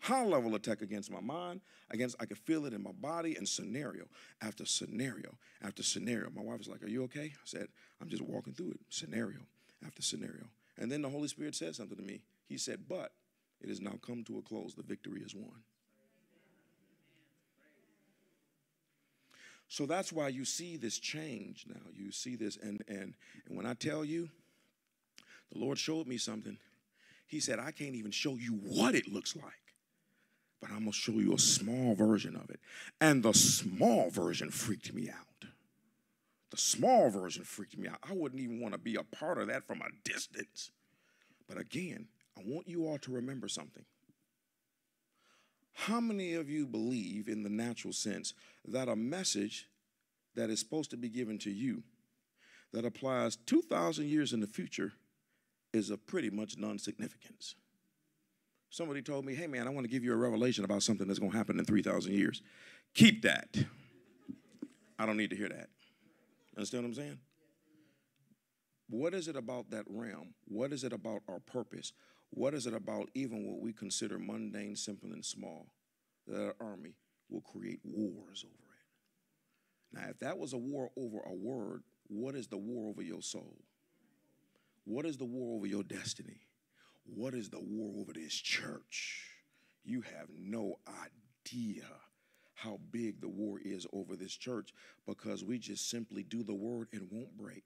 high-level attack against my mind, against I could feel it in my body, and scenario after scenario after scenario. My wife was like, are you okay? I said, I'm just walking through it, scenario after scenario. And then the Holy Spirit said something to me. He said, but it has now come to a close. The victory is won. So that's why you see this change now. You see this, and, and, and when I tell you, the Lord showed me something. He said, I can't even show you what it looks like. But I'm going to show you a small version of it. And the small version freaked me out. The small version freaked me out. I wouldn't even want to be a part of that from a distance. But again, I want you all to remember something. How many of you believe in the natural sense that a message that is supposed to be given to you that applies two thousand years in the future is of pretty much non-significance? Somebody told me, hey, man, I want to give you a revelation about something that's going to happen in three thousand years. Keep that. I don't need to hear that. Understand what I'm saying? What is it about that realm? What is it about our purpose? What is it about even what we consider mundane, simple, and small that our army will create wars over it? Now, if that was a war over a word, what is the war over your soul? What is the war over your destiny? What is the war over this church? You have no idea how big the war is over this church because we just simply do the word and won't break.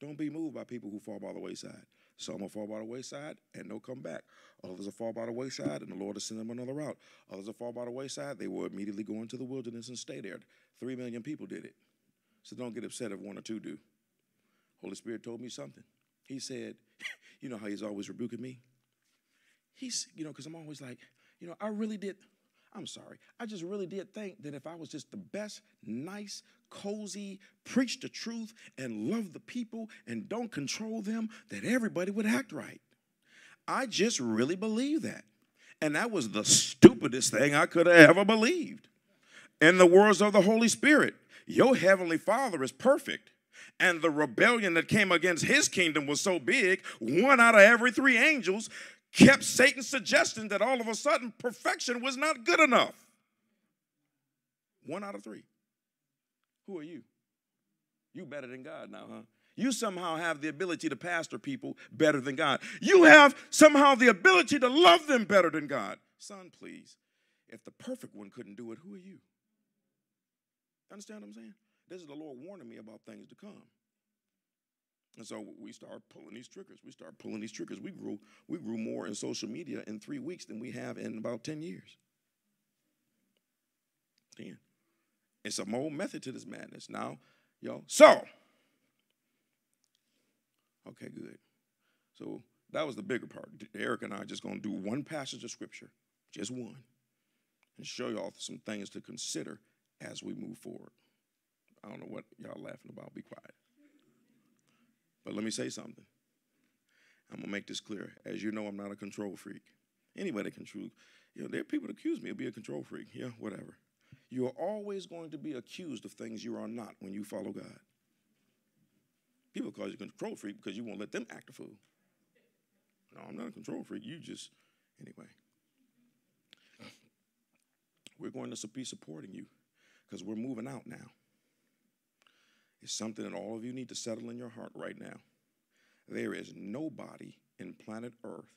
Don't be moved by people who fall by the wayside. Some will fall by the wayside and they'll come back. Others will fall by the wayside and the Lord will send them another route. Others will fall by the wayside. They will immediately go into the wilderness and stay there. Three million people did it. So don't get upset if one or two do. Holy Spirit told me something. He said, you know how he's always rebuking me? He's, you know, because I'm always like, you know, I really did, I'm sorry, I just really did think that if I was just the best, nice, cozy, preach the truth and love the people and don't control them, that everybody would act right. I just really believe that. And that was the stupidest thing I could have ever believed. In the words of the Holy Spirit, Your heavenly Father is perfect, and the rebellion that came against his kingdom was so big, one out of every three angels kept Satan suggesting that all of a sudden perfection was not good enough. One out of three. Who are you? You better than God now, huh? You somehow have the ability to pastor people better than God. You have somehow the ability to love them better than God. Son, please, if the perfect one couldn't do it, who are you? Understand what I'm saying? This is the Lord warning me about things to come. And so we start pulling these triggers. We start pulling these triggers. We grew, we grew more in social media in three weeks than we have in about ten years. ten. It's a whole method to this madness. Now, yo, so. Okay, good. So that was the bigger part. Eric and I are just going to do one passage of Scripture, just one, and show y'all some things to consider as we move forward. I don't know what y'all laughing about. Be quiet. But let me say something. I'm going to make this clear. As you know, I'm not a control freak. Anybody can choose. You know, there are people that accuse me of being a control freak. Yeah, whatever. You are always going to be accused of things you are not when you follow God. People call you a control freak because you won't let them act a fool. No, I'm not a control freak. You just, anyway. We're going to be supporting you because we're moving out now. It's something that all of you need to settle in your heart right now. There is nobody in planet Earth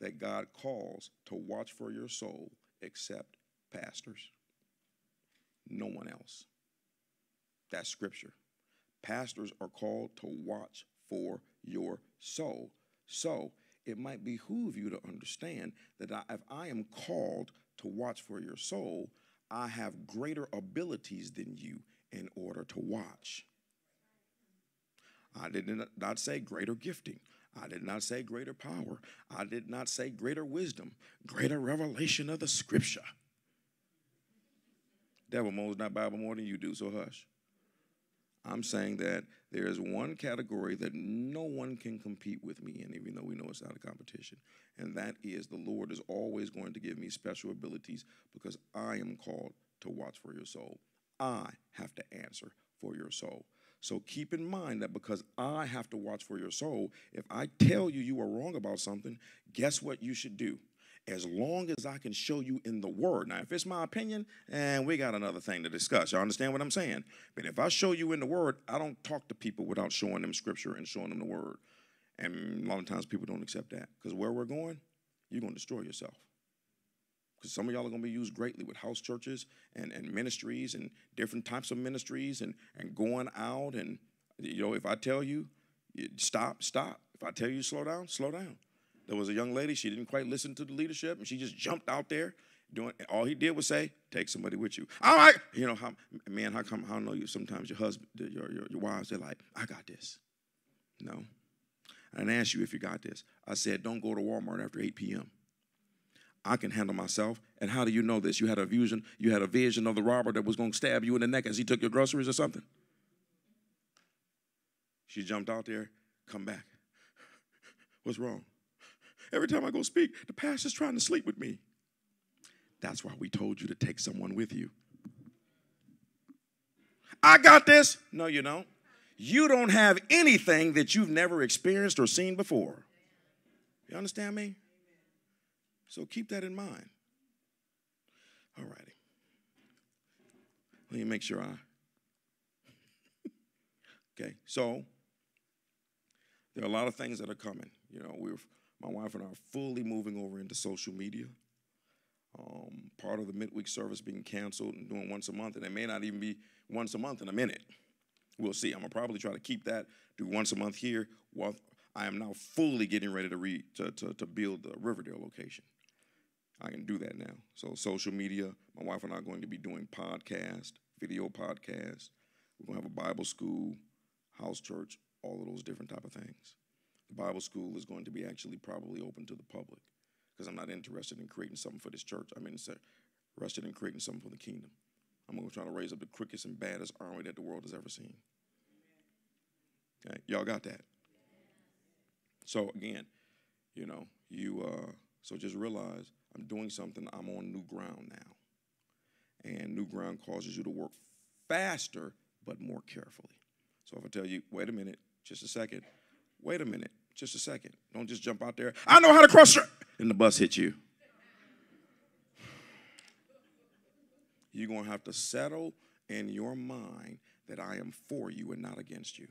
that God calls to watch for your soul except pastors. No one else. That's Scripture. Pastors are called to watch for your soul. So it might behoove you to understand that if I am called to watch for your soul, I have greater abilities than you in order to watch. I did not say greater gifting. I did not say greater power. I did not say greater wisdom, greater revelation of the Scripture. Devil knows that Bible more than you do, so hush. I'm saying that there is one category that no one can compete with me in, even though we know it's not a competition, and that is the Lord is always going to give me special abilities because I am called to watch for your soul. I have to answer for your soul. So keep in mind that because I have to watch for your soul, if I tell you you are wrong about something, guess what you should do? As long as I can show you in the Word. Now, if it's my opinion, and we got another thing to discuss. Y'all understand what I'm saying? But if I show you in the Word, I don't talk to people without showing them Scripture and showing them the Word. And a lot of times people don't accept that. Because where we're going, you're going to destroy yourself. Because some of y'all are going to be used greatly with house churches and, and ministries and different types of ministries and, and going out. And, you know, if I tell you, stop, stop. If I tell you slow down, slow down. There was a young lady, she didn't quite listen to the leadership, and she just jumped out there. Doing, all he did was say, take somebody with you. All right. You know, how, man, how come, I know you, sometimes your husband, your, your, your wives, they're like, I got this. No. I didn't ask you if you got this. I said, don't go to Walmart after eight p m I can handle myself. And how do you know this? You had a vision, you had a vision of the robber that was going to stab you in the neck as he took your groceries or something? She jumped out there, come back. What's wrong? Every time I go speak, the pastor's trying to sleep with me. That's why we told you to take someone with you. I got this. No, you don't. You don't have anything that you've never experienced or seen before. You understand me? So keep that in mind. All righty. Let me make sure I. Okay, so there are a lot of things that are coming. You know, we're, my wife and I are fully moving over into social media. Um, part of the midweek service being canceled and doing once a month, and it may not even be once a month in a minute. We'll see. I'm going to probably try to keep that, do once a month here. While I am now fully getting ready to, read, to, to, to build the Riverdale location. I can do that now. So social media, my wife and I are going to be doing podcast, video podcast. We're going to have a Bible school, house church, all of those different type of things. The Bible school is going to be actually probably open to the public because I'm not interested in creating something for this church. I'm interested in creating something for the kingdom. I'm going to try to raise up the quickest and baddest army that the world has ever seen. Okay, y'all got that? So, again, you know, you, uh, so just realize I'm doing something. I'm on new ground now. And new ground causes you to work faster but more carefully. So if I tell you, wait a minute, just a second, wait a minute, just a second. Don't just jump out there. I know how to cross, and the bus hits you. You're going to have to settle in your mind that I am for you and not against you.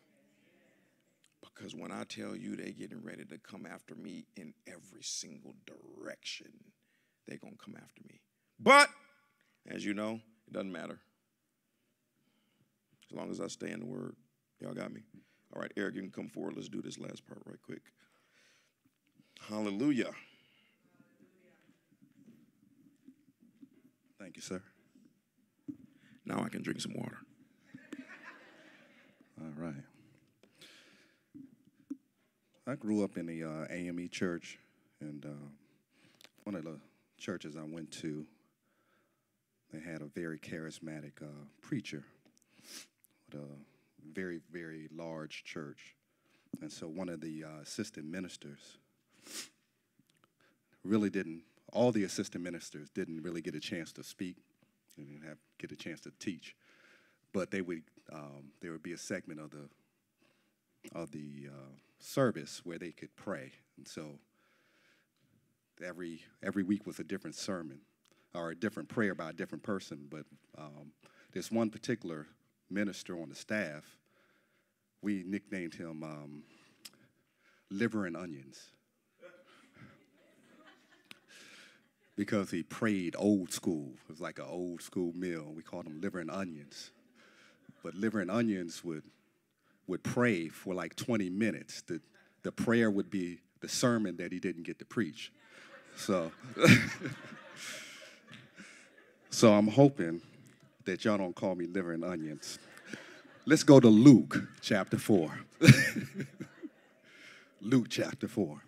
Because when I tell you they're getting ready to come after me in every single direction, they're going to come after me. But, as you know, it doesn't matter. As long as I stay in the word. Y'all got me? All right, Eric, you can come forward. Let's do this last part right quick. Hallelujah. Thank you, sir. Now I can drink some water. All right. I grew up in the uh, A M E church, and uh, one of the churches I went to, they had a very charismatic uh, preacher with a very, very large church. And so one of the uh, assistant ministers really didn't, all the assistant ministers didn't really get a chance to speak. They didn't have, get a chance to teach. But they would, um, there would be a segment of the of the uh, service where they could pray. And so every, every week was a different sermon or a different prayer by a different person. But um, there's one particular minister on the staff, we nicknamed him um, Liver and Onions because he prayed old school. It was like an old school meal. We called him Liver and Onions. But Liver and Onions would would pray for like twenty minutes. The, the prayer would be the sermon that he didn't get to preach. So, so I'm hoping that y'all don't call me Liver and Onions. Let's go to Luke chapter four. Luke chapter four.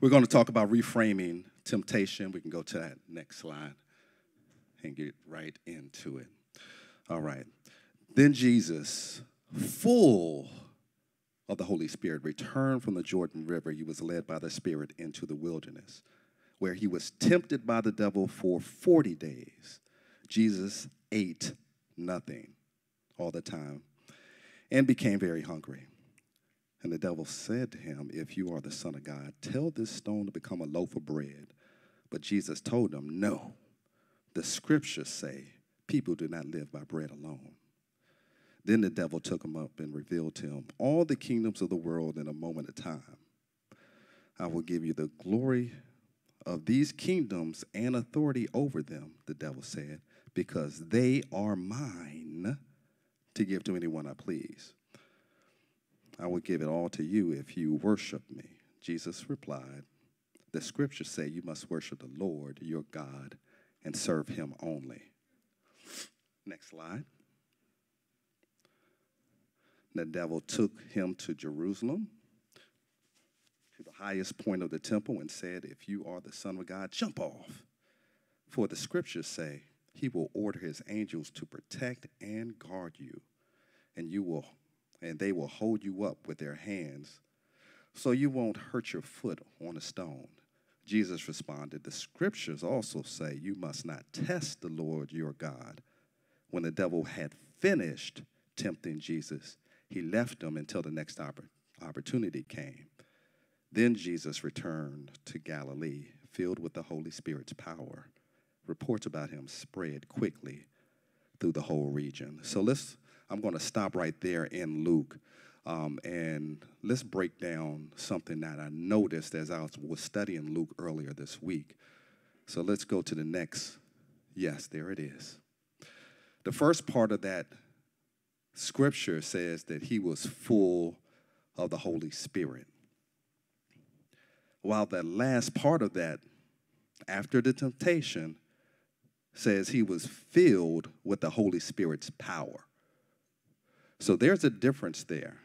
We're going to talk about reframing temptation. We can go to that next slide and get right into it. All right. Then Jesus, full of the Holy Spirit, returned from the Jordan River. He was led by the Spirit into the wilderness, where he was tempted by the devil for forty days. Jesus ate nothing all the time and became very hungry. And the devil said to him, "If you are the Son of God, tell this stone to become a loaf of bread." But Jesus told him, "No, the scriptures say people do not live by bread alone." Then the devil took him up and revealed to him, "All the kingdoms of the world in a moment of time. I will give you the glory of these kingdoms and authority over them," the devil said, "because they are mine to give to anyone I please. I will give it all to you if you worship me." Jesus replied, "The scriptures say you must worship the Lord, your God, and serve him only." Next slide. The devil took him to Jerusalem, to the highest point of the temple, and said, "If you are the Son of God, jump off. For the scriptures say he will order his angels to protect and guard you, and you will and they will hold you up with their hands so you won't hurt your foot on a stone." Jesus responded, "The scriptures also say you must not test the Lord your God." When the devil had finished tempting Jesus, he left him until the next oppor- opportunity came. Then Jesus returned to Galilee, filled with the Holy Spirit's power. Reports about him spread quickly through the whole region. So let's, I'm going to stop right there in Luke, um, and let's break down something that I noticed as I was studying Luke earlier this week. So let's go to the next. Yes, there it is. The first part of that scripture says that he was full of the Holy Spirit. While the last part of that, after the temptation, says he was filled with the Holy Spirit's power. So there's a difference there.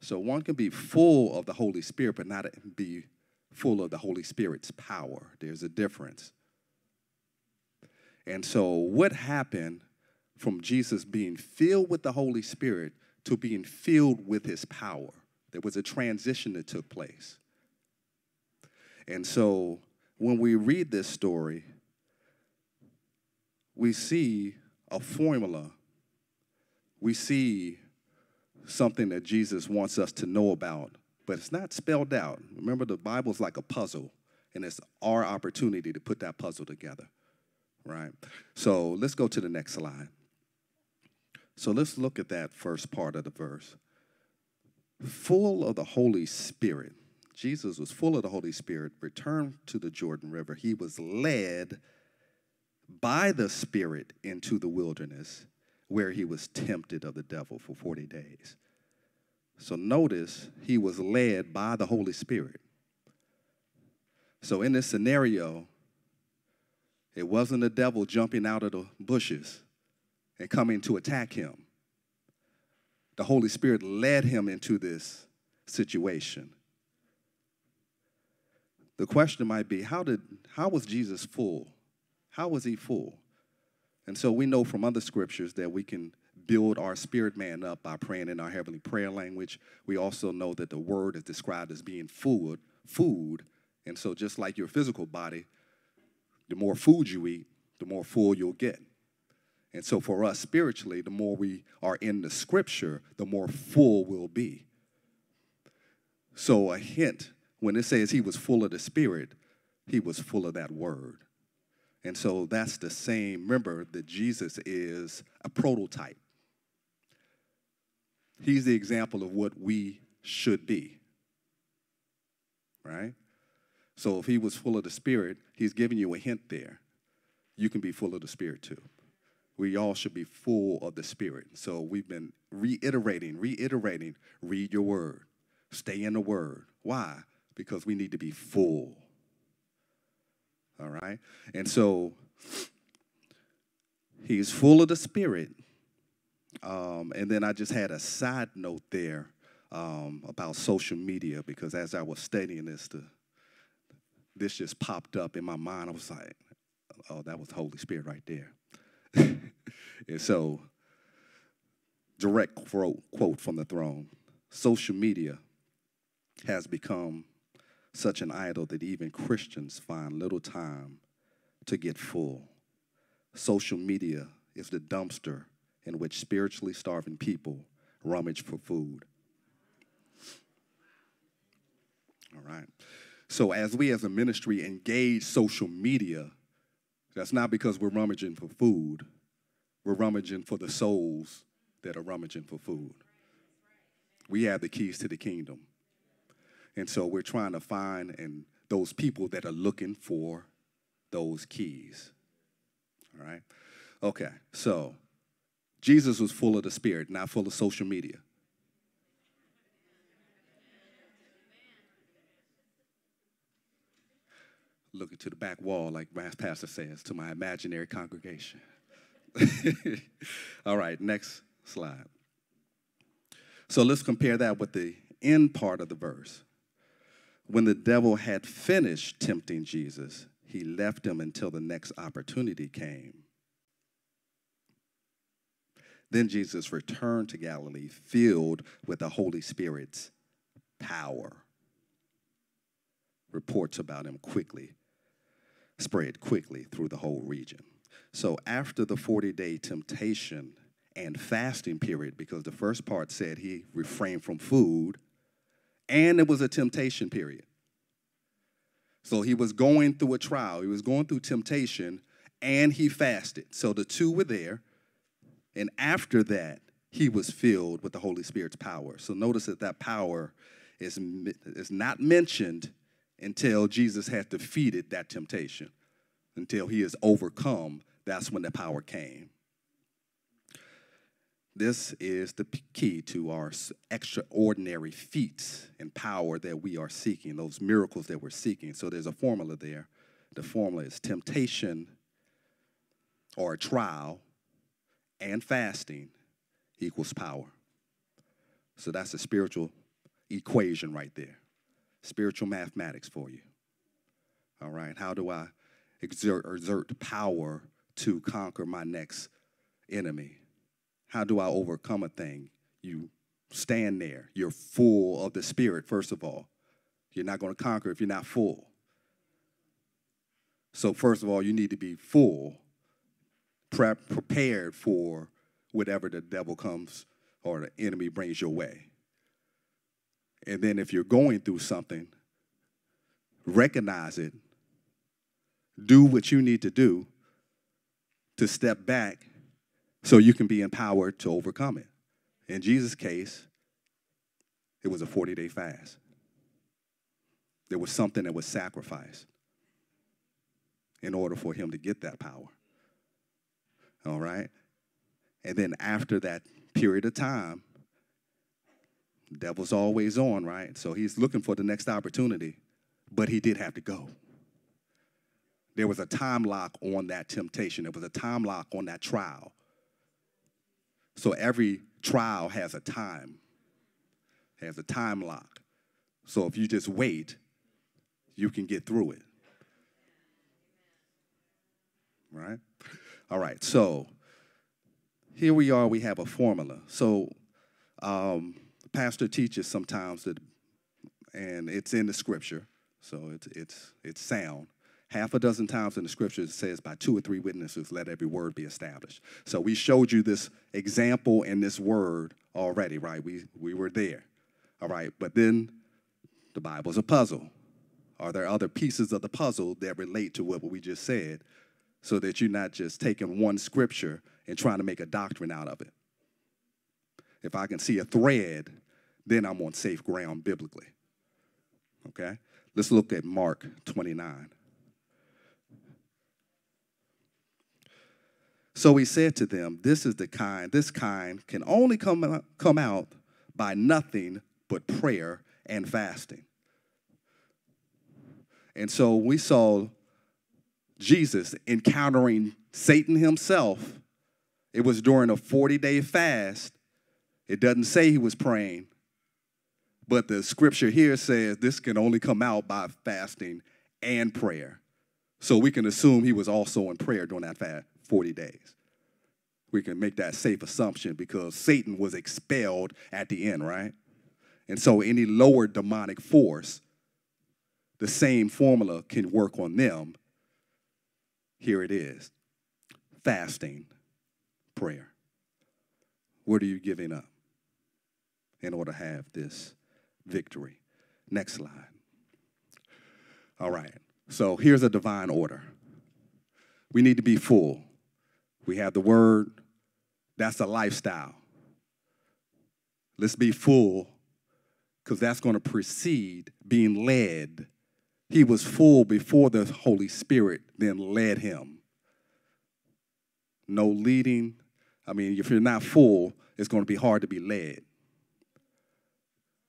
So one can be full of the Holy Spirit, but not be full of the Holy Spirit's power. There's a difference. And so what happened from Jesus being filled with the Holy Spirit to being filled with his power? There was a transition that took place. And so when we read this story, we see a formula, we see something that Jesus wants us to know about, but it's not spelled out. Remember, the Bible's like a puzzle, and it's our opportunity to put that puzzle together, right? So let's go to the next slide. So let's look at that first part of the verse. Full of the Holy Spirit, Jesus was full of the Holy Spirit, returned to the Jordan River. He was led by the Spirit into the wilderness, where he was tempted of the devil for forty days. So notice, he was led by the Holy Spirit. So in this scenario, it wasn't the devil jumping out of the bushes and coming to attack him. The Holy Spirit led him into this situation. The question might be, how did, how was Jesus full? How was he full? And so we know from other scriptures that we can build our spirit man up by praying in our heavenly prayer language. We also know that the word is described as being food, food. And so just like your physical body, the more food you eat, the more full you'll get. And so for us spiritually, the more we are in the scripture, the more full we'll be. So a hint, when it says he was full of the Spirit, he was full of that word. And so that's the same. Remember that Jesus is a prototype. He's the example of what we should be, right? So if he was full of the Spirit, he's giving you a hint there. You can be full of the Spirit too. We all should be full of the Spirit. So we've been reiterating, reiterating, read your word. Stay in the word. Why? Because we need to be full. All right? And so he's full of the Spirit. Um, and then I just had a side note there um, about social media, because as I was studying this, the, this just popped up in my mind. I was like, oh, that was the Holy Spirit right there. And so, direct quote, quote from the throne, social media has become such an idol that even Christians find little time to get full. Social media is the dumpster in which spiritually starving people rummage for food. All right. So as we as a ministry engage social media, that's not because we're rummaging for food. We're rummaging for the souls that are rummaging for food. We have the keys to the kingdom. And so we're trying to find and those people that are looking for those keys. All right? Okay, so Jesus was full of the Spirit, not full of social media. Looking to the back wall, like my pastor says, to my imaginary congregation. All right, next slide. So let's compare that with the end part of the verse. When the devil had finished tempting Jesus, he left him until the next opportunity came. Then Jesus returned to Galilee, filled with the Holy Spirit's power. Reports about him quickly, spread quickly through the whole region. So after the forty-day temptation and fasting period, because the first part said he refrained from food, and it was a temptation period. So he was going through a trial. He was going through temptation, and he fasted. So the two were there. And after that, he was filled with the Holy Spirit's power. So notice that that power is, is not mentioned until Jesus had defeated that temptation. Until he is overcome, that's when the power came. This is the key to our extraordinary feats and power that we are seeking, those miracles that we're seeking. So there's a formula there. The formula is temptation or a trial and fasting equals power. So that's a spiritual equation right there, spiritual mathematics for you. All right, how do I exert, exert power to conquer my next enemy? How do I overcome a thing? You stand there. You're full of the Spirit, first of all. You're not going to conquer if you're not full. So first of all, you need to be full pre- prepared for whatever the devil comes or the enemy brings your way. And then if you're going through something, recognize it, do what you need to do to step back so you can be empowered to overcome it. In Jesus' case, it was a forty-day fast. There was something that was sacrificed in order for him to get that power. All right? And then after that period of time, the devil's always on, right? So he's looking for the next opportunity, but he did have to go. There was a time lock on that temptation. There was a time lock on that trial. So every trial has a time, has a time lock. So if you just wait, you can get through it. Right? All right, so here we are. We have a formula. So um, the pastor teaches sometimes that, and it's in the scripture, so it's, it's, it's sound. Half a dozen times in the scripture it says, by two or three witnesses, let every word be established. So we showed you this example in this word already, right? We, we were there. All right, but then the Bible's a puzzle. Are there other pieces of the puzzle that relate to what we just said, so that you're not just taking one scripture and trying to make a doctrine out of it? If I can see a thread, then I'm on safe ground biblically. Okay? Let's look at Mark twenty-nine. So he said to them, this is the kind, this kind can only come out, come out by nothing but prayer and fasting. And so we saw Jesus encountering Satan himself. It was during a forty-day fast. It doesn't say he was praying, but the scripture here says this can only come out by fasting and prayer. So we can assume he was also in prayer during that fast, forty days. We can make that safe assumption because Satan was expelled at the end, right? And so any lower demonic force, the same formula can work on them. Here it is, fasting, prayer. What are you giving up in order to have this victory? Next slide. All right, so here's a divine order. We need to be full. We have the word. That's a lifestyle. Let's be full because that's going to precede being led. He was full before the Holy Spirit then led him. No leading. I mean, if you're not full, it's going to be hard to be led.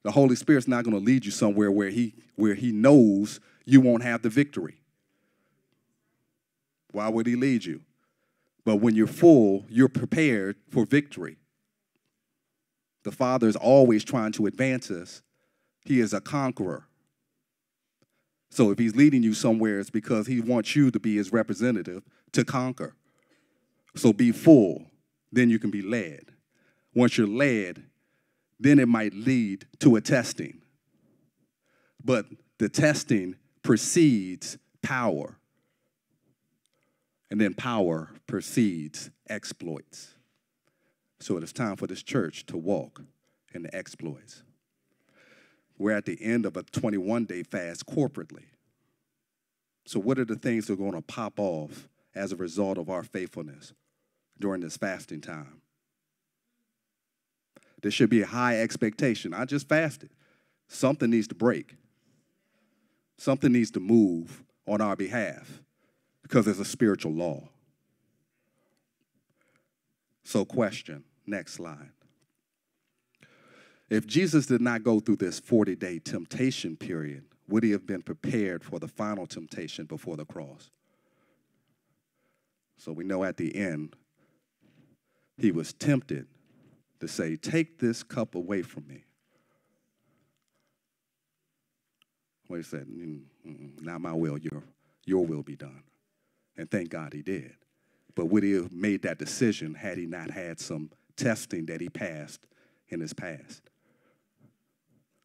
The Holy Spirit's not going to lead you somewhere where he, where he knows you won't have the victory. Why would he lead you? But when you're full, you're prepared for victory. The Father is always trying to advance us. He is a conqueror. So if he's leading you somewhere, it's because he wants you to be his representative to conquer. So be full, then you can be led. Once you're led, then it might lead to a testing. But the testing precedes power. And then power precedes exploits. So it is time for this church to walk in the exploits. We're at the end of a twenty-one day fast corporately. So what are the things that are going to pop off as a result of our faithfulness during this fasting time? There should be a high expectation. I just fasted. Something needs to break. Something needs to move on our behalf because there's a spiritual law. So question, next slide. If Jesus did not go through this forty-day temptation period, would he have been prepared for the final temptation before the cross? So we know at the end, he was tempted to say, take this cup away from me. Well, he said, mm-mm, not my will, your, your will be done. And thank God he did. But would he have made that decision had he not had some testing that he passed in his past?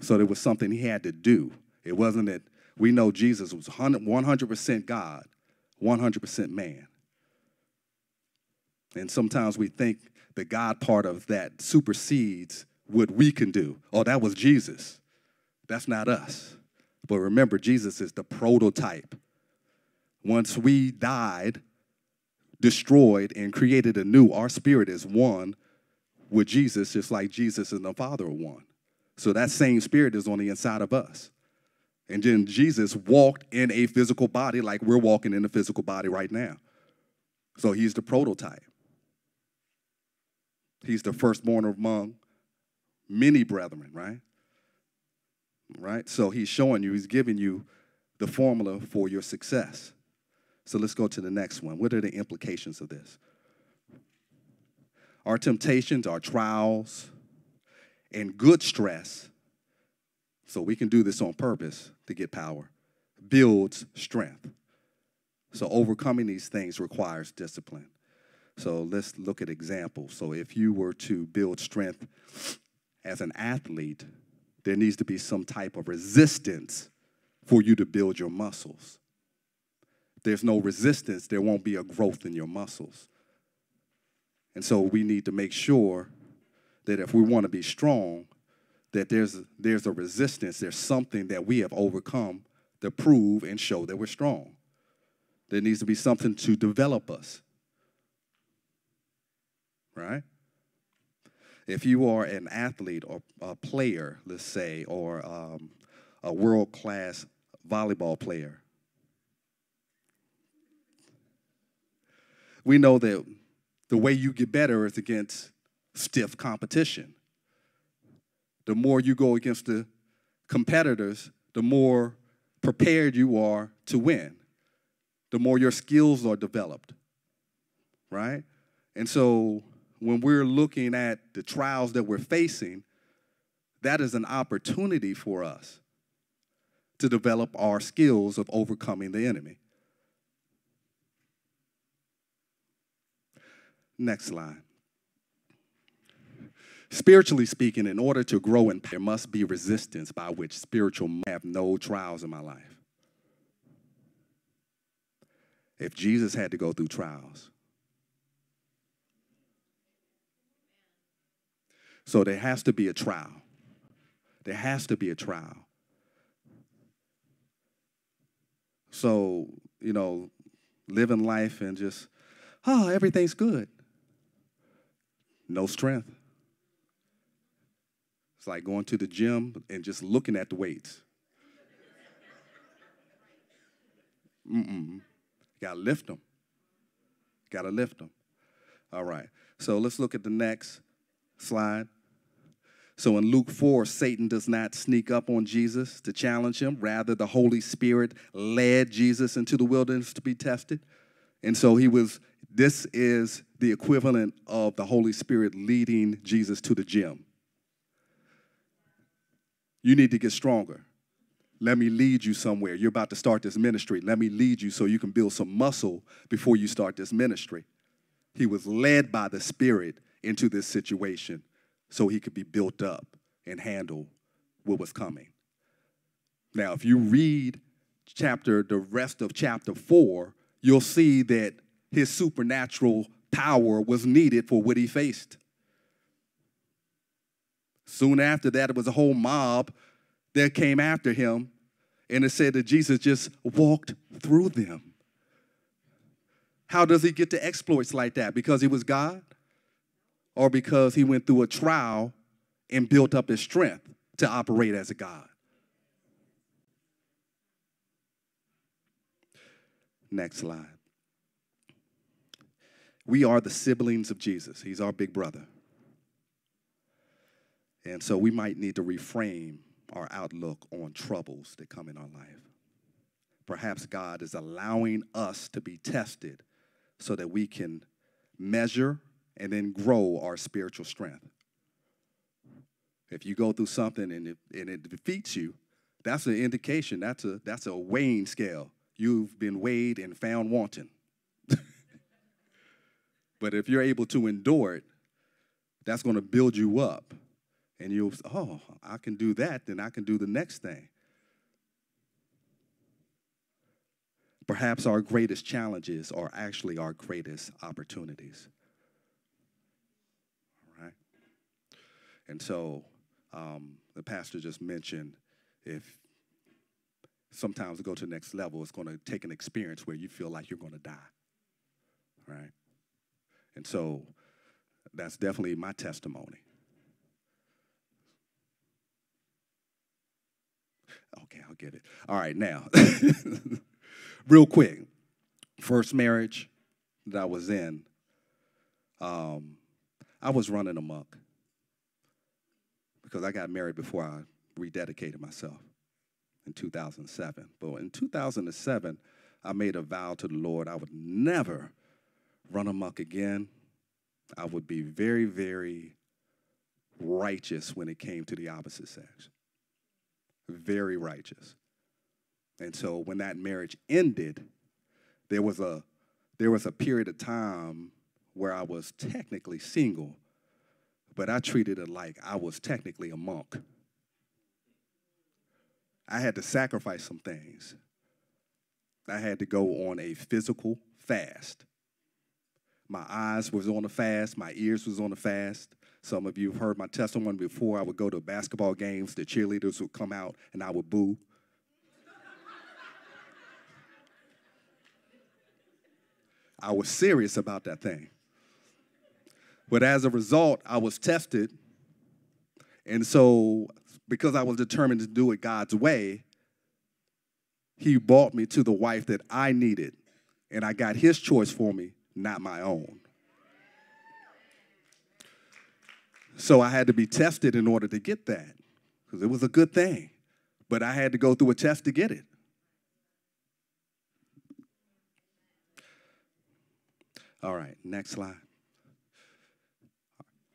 So there was something he had to do. It wasn't that we know Jesus was one hundred percent God, one hundred percent man. And sometimes we think the God part of that supersedes what we can do. Oh, that was Jesus. That's not us. But remember, Jesus is the prototype. Once we died, destroyed, and created anew, our spirit is one with Jesus, just like Jesus and the Father are one. So that same spirit is on the inside of us. And then Jesus walked in a physical body like we're walking in a physical body right now. So he's the prototype. He's the firstborn among many brethren, right? Right? So he's showing you, he's giving you the formula for your success. So let's go to the next one. What are the implications of this? Our temptations, our trials, and good stress, so we can do this on purpose to get power, builds strength. So overcoming these things requires discipline. So let's look at examples. So if you were to build strength as an athlete, there needs to be some type of resistance for you to build your muscles. If there's no resistance, there won't be a growth in your muscles. And so we need to make sure that if we want to be strong, that there's, there's a resistance, there's something that we have overcome to prove and show that we're strong. There needs to be something to develop us, right? If you are an athlete or a player, let's say, or um, a world-class volleyball player, we know that the way you get better is against stiff competition. The more you go against the competitors, the more prepared you are to win. The more your skills are developed, right? And so when we're looking at the trials that we're facing, that is an opportunity for us to develop our skills of overcoming the enemy. Next slide. Spiritually speaking, in order to grow in power, there must be resistance by which spiritual men have no trials in my life. If Jesus had to go through trials. So there has to be a trial. There has to be a trial. So, you know, living life and just, oh, everything's good. No strength. It's like going to the gym and just looking at the weights. Mm-mm. Gotta lift them. Gotta lift them. All right. So let's look at the next slide. So in Luke four, Satan does not sneak up on Jesus to challenge him. Rather, the Holy Spirit led Jesus into the wilderness to be tested. And so he was, this is the equivalent of the Holy Spirit leading Jesus to the gym. You need to get stronger. Let me lead you somewhere. You're about to start this ministry. Let me lead you so you can build some muscle before you start this ministry. He was led by the Spirit into this situation so he could be built up and handle what was coming. Now, if you read chapter, the rest of chapter four, you'll see that his supernatural power was needed for what he faced. Soon after that, it was a whole mob that came after him, and it said that Jesus just walked through them. How does he get to exploits like that? Because he was God? Or because he went through a trial and built up his strength to operate as a God? Next slide. We are the siblings of Jesus. He's our big brother. And so we might need to reframe our outlook on troubles that come in our life. Perhaps God is allowing us to be tested so that we can measure and then grow our spiritual strength. If you go through something and it, and it defeats you, that's an indication, that's a, that's a weighing scale. You've been weighed and found wanting. But if you're able to endure it, that's going to build you up. And you'll say, oh, I can do that, then I can do the next thing. Perhaps our greatest challenges are actually our greatest opportunities. And so um, the pastor just mentioned if sometimes to go to the next level, it's going to take an experience where you feel like you're going to die, right? And so that's definitely my testimony. Okay, I'll get it. All right, now, real quick, first marriage that I was in, um, I was running amok because I got married before I rededicated myself in two thousand seven. But in two thousand seven, I made a vow to the Lord I would never run amok again. I would be very, very righteous when it came to the opposite sex. Very righteous. And so when that marriage ended, there was a there was a period of time where I was technically single, but I treated it like I was technically a monk. I had to sacrifice some things. I had to go on a physical fast. My eyes was on a fast. My ears was on a fast. Some of you have heard my testimony before. I would go to basketball games. The cheerleaders would come out, and I would boo. I was serious about that thing. But as a result, I was tested. And so because I was determined to do it God's way, he brought me to the wife that I needed, and I got his choice for me, not my own. So I had to be tested in order to get that, because it was a good thing. But I had to go through a test to get it. All right, next slide.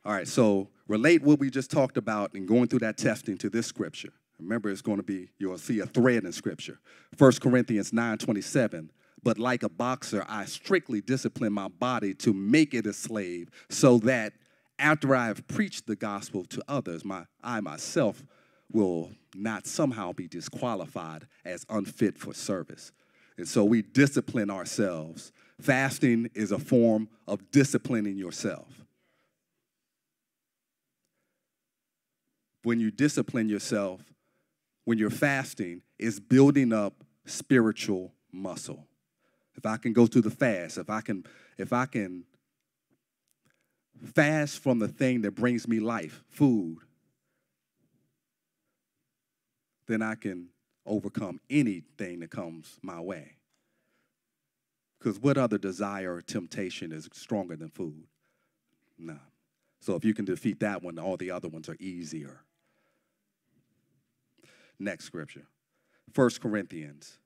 All right, so relate what we just talked about and going through that testing to this scripture. Remember, it's going to be, you'll see a thread in scripture. First Corinthians nine twenty-seven, but like a boxer, I strictly discipline my body to make it a slave, so that after I have preached the gospel to others, my, I myself will not somehow be disqualified as unfit for service. And so we discipline ourselves. Fasting is a form of disciplining yourself. When you discipline yourself, when you're fasting, it's building up spiritual muscle. If I can go through the fast, if I can, if I can fast from the thing that brings me life, food, then I can overcome anything that comes my way. Because what other desire or temptation is stronger than food? No. Nah. So if you can defeat that one, all the other ones are easier. Next scripture, First Corinthians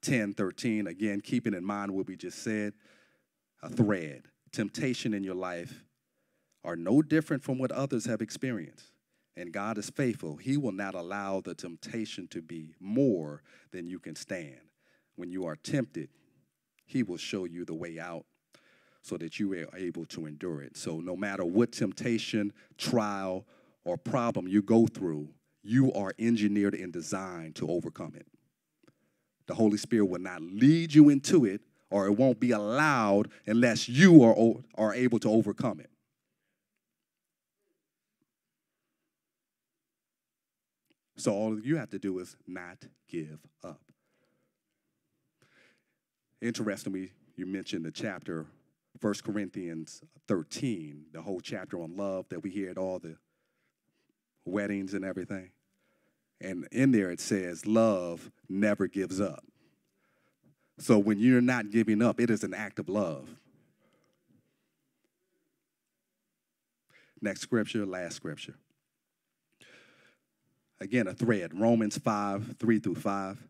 ten thirteen. Again, keeping in mind what we just said, a thread. Temptation in your life are no different from what others have experienced. And God is faithful. He will not allow the temptation to be more than you can stand. When you are tempted, he will show you the way out so that you are able to endure it. So no matter what temptation, trial, or problem you go through, you are engineered and designed to overcome it. The Holy Spirit will not lead you into it, or it won't be allowed unless you are, are able to overcome it. So all you have to do is not give up. Interestingly, you mentioned the chapter, First Corinthians thirteen, the whole chapter on love that we hear at all the weddings and everything. And in there it says, love never gives up. So when you're not giving up, it is an act of love. Next scripture, last scripture. Again, a thread, Romans five, three through five.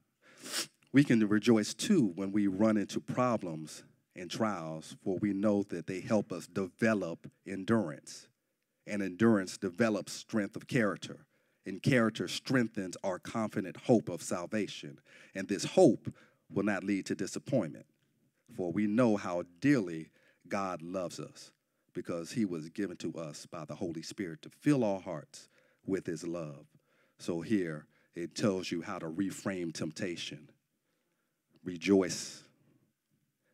We can rejoice, too, when we run into problems and trials, for we know that they help us develop endurance. And endurance develops strength of character. And character strengthens our confident hope of salvation. And this hope will not lead to disappointment, for we know how dearly God loves us, because he was given to us by the Holy Spirit to fill our hearts with his love. So here it tells you how to reframe temptation. Rejoice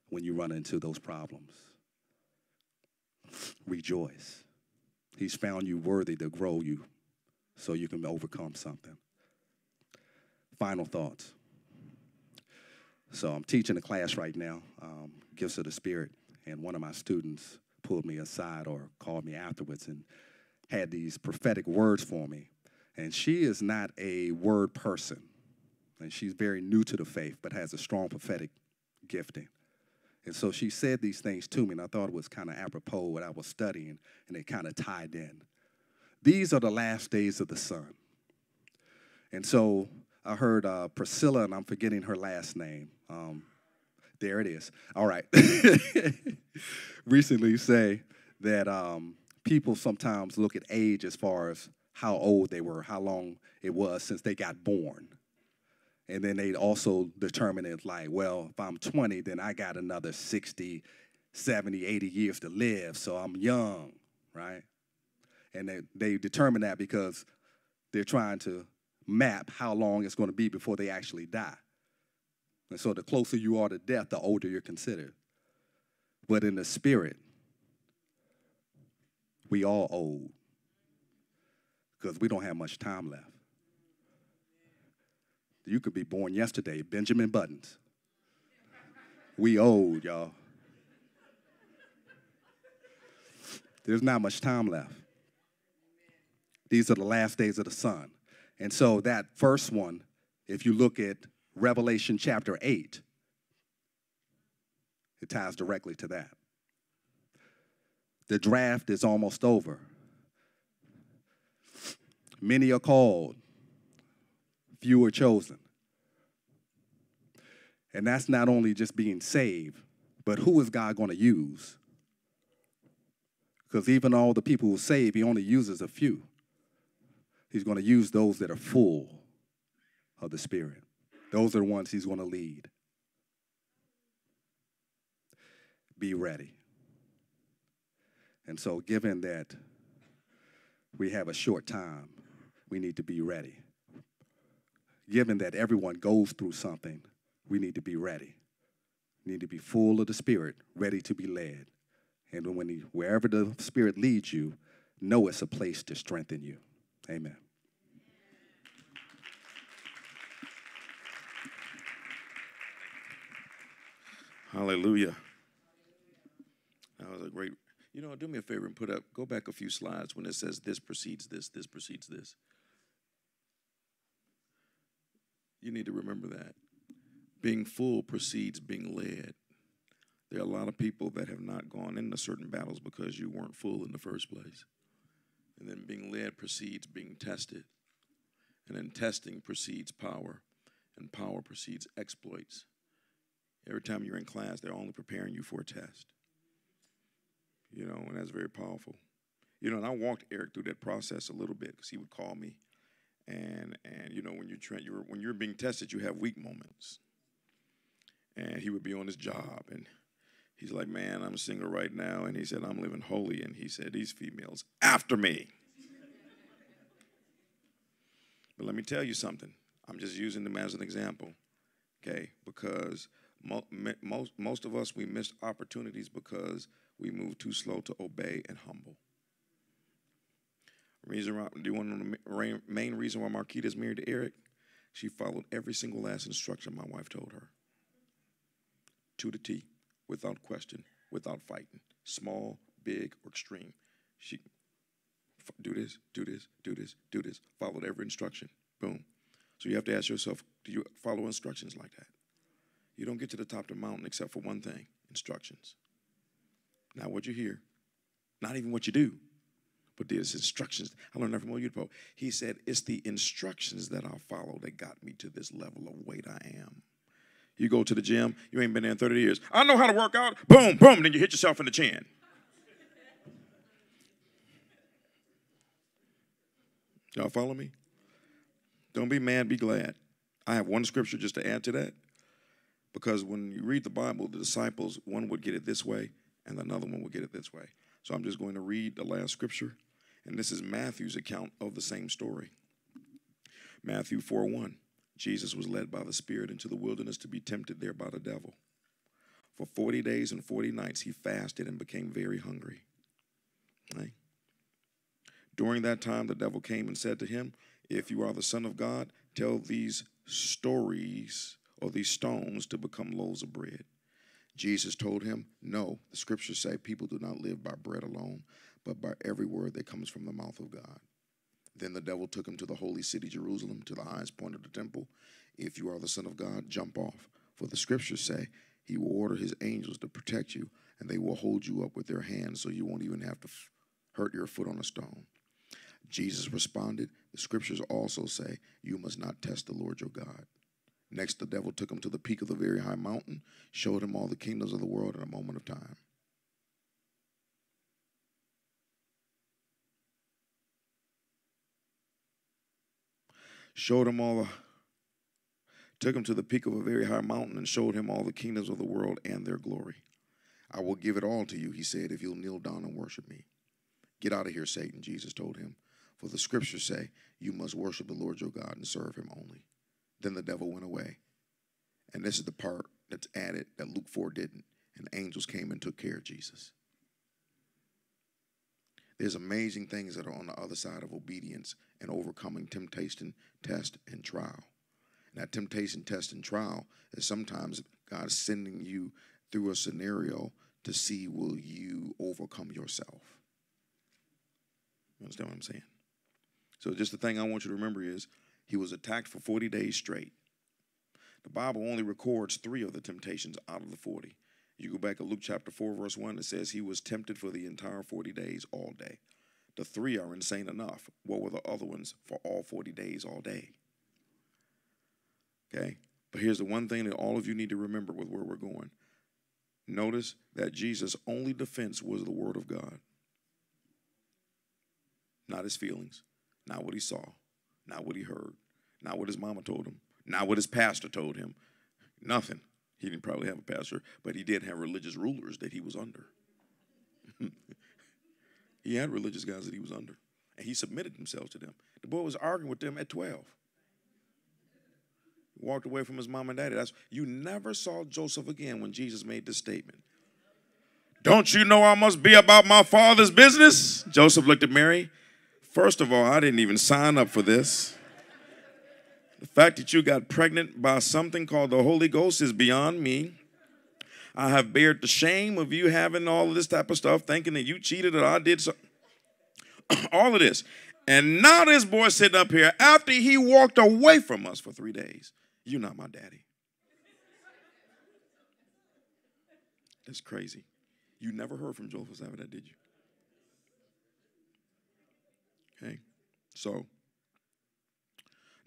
when you run into those problems. Rejoice. He's found you worthy to grow you so you can overcome something. Final thoughts. So I'm teaching a class right now, um, Gifts of the Spirit, and one of my students pulled me aside or called me afterwards and had these prophetic words for me. And she is not a word person, and she's very new to the faith but has a strong prophetic gifting. And so she said these things to me, and I thought it was kind of apropos what I was studying, and it kind of tied in. These are the last days of the sun. And so I heard uh, Priscilla, and I'm forgetting her last name. Um, there it is. All right. Recently say that um, people sometimes look at age as far as how old they were, how long it was since they got born. And then they'd also determine it like, well, if I'm twenty, then I got another sixty, seventy, eighty years to live, so I'm young, right? And they, they determine that because they're trying to map how long it's going to be before they actually die. And so the closer you are to death, the older you're considered. But in the spirit, we all old because we don't have much time left. You could be born yesterday, Benjamin Buttons. We old, y'all. There's not much time left. These are the last days of the sun. And so that first one, if you look at Revelation chapter eight, it ties directly to that. The draft is almost over. Many are called. Few are chosen. And that's not only just being saved, but who is God going to use? Because even all the people who save, he only uses a few. He's going to use those that are full of the Spirit. Those are the ones he's going to lead. Be ready. And so given that we have a short time, we need to be ready. Given that everyone goes through something, we need to be ready. We need to be full of the Spirit, ready to be led. And when he, wherever the Spirit leads you, know it's a place to strengthen you. Amen. Hallelujah. That was a great, you know, do me a favor and put up, go back a few slides when it says this precedes this, this precedes this. You need to remember that. Being full precedes being led. There are a lot of people that have not gone into certain battles because you weren't full in the first place. And then being led precedes being tested. And then testing precedes power. And power precedes exploits. Every time you're in class, they're only preparing you for a test. You know, and that's very powerful. You know, and I walked Eric through that process a little bit because he would call me. And, and you know, when you're, tra you're, when you're being tested, you have weak moments. And he would be on his job, and he's like, man, I'm single right now. And he said, I'm living holy. And he said, these females after me. But let me tell you something. I'm just using them as an example, okay? Because mo most, most of us, we missed opportunities because we move too slow to obey and humble. Reason why, do you want to know the main reason why Marquita's married to Eric? She followed every single last instruction my wife told her. To the T, without question, without fighting. Small, big, or extreme. She, do this, do this, do this, do this. Followed every instruction. Boom. So you have to ask yourself, do you follow instructions like that? You don't get to the top of the mountain except for one thing, instructions. Not what you hear. Not even what you do. But there's instructions. I learned that from Oyedepo. He said, it's the instructions that I follow that got me to this level of weight I am. You go to the gym, you ain't been there in thirty years. I know how to work out. Boom, boom, then you hit yourself in the chin. Y'all follow me? Don't be mad, be glad. I have one scripture just to add to that. Because when you read the Bible, the disciples, one would get it this way, and another one would get it this way. So I'm just going to read the last scripture. And this is Matthew's account of the same story. Matthew four one, Jesus was led by the Spirit into the wilderness to be tempted there by the devil. For forty days and forty nights he fasted and became very hungry. Right? During that time, the devil came and said to him, "If you are the Son of God, tell these stories or these stones to become loaves of bread." Jesus told him, "No, the scriptures say people do not live by bread alone, but by every word that comes from the mouth of God." Then the devil took him to the holy city, Jerusalem, to the highest point of the temple. "If you are the Son of God, jump off. For the scriptures say he will order his angels to protect you, and they will hold you up with their hands so you won't even have to f- hurt your foot on a stone." Jesus responded, "The scriptures also say you must not test the Lord your God." Next, the devil took him to the peak of the very high mountain, showed him all the kingdoms of the world in a moment of time. Showed him all the, took him to the peak of a very high mountain and showed him all the kingdoms of the world and their glory. "I will give it all to you," he said, "if you'll kneel down and worship me." "Get out of here, Satan," Jesus told him, "for the scriptures say you must worship the Lord your God and serve him only." Then the devil went away. And this is the part that's added that Luke four didn't. And angels came and took care of Jesus. There's amazing things that are on the other side of obedience and overcoming temptation, test, and trial. And that temptation, test, and trial is sometimes God is sending you through a scenario to see, will you overcome yourself? You understand what I'm saying? So just the thing I want you to remember is he was attacked for forty days straight. The Bible only records three of the temptations out of the forty. You go back to Luke chapter four, verse one, it says he was tempted for the entire forty days all day. The three are insane enough. What were the other ones for all forty days all day? Okay? But here's the one thing that all of you need to remember with where we're going. Notice that Jesus' only defense was the word of God. Not his feelings, not what he saw, not what he heard, not what his mama told him, not what his pastor told him, nothing. He didn't probably have a pastor, but he did have religious rulers that he was under. He had religious guys that he was under, and he submitted himself to them. The boy was arguing with them at twelve. He walked away from his mom and daddy. That's, you never saw Joseph again when Jesus made this statement. "Don't you know I must be about my father's business?" Joseph looked at Mary. "First of all, I didn't even sign up for this. The fact that you got pregnant by something called the Holy Ghost is beyond me. I have bared the shame of you having all of this type of stuff, thinking that you cheated or I did so." All of this. And now this boy sitting up here, after he walked away from us for three days, "You're not my daddy." That's crazy. You never heard from Joseph Savidat, did you? Okay, so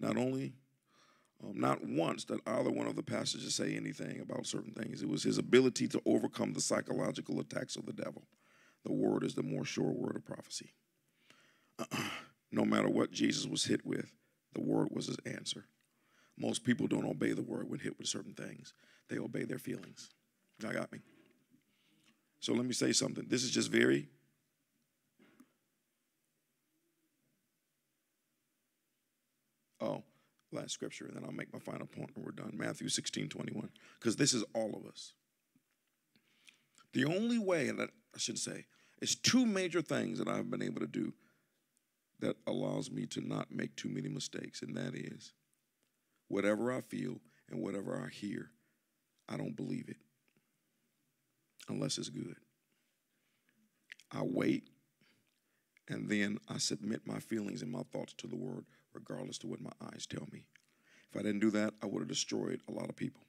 not only, um, not once did either one of the passages say anything about certain things. It was his ability to overcome the psychological attacks of the devil. The word is the more sure word of prophecy. No matter what Jesus was hit with, the word was his answer. Most people don't obey the word when hit with certain things. They obey their feelings. Y'all got me? So let me say something. This is just very... Oh, last scripture, and then I'll make my final point and we're done. Matthew sixteen, twenty-one, because this is all of us. The only way, and I should say, it's two major things that I've been able to do that allows me to not make too many mistakes, and that is whatever I feel and whatever I hear, I don't believe it unless it's good. I wait, and then I submit my feelings and my thoughts to the word, regardless to what my eyes tell me. If I didn't do that, I would have destroyed a lot of people,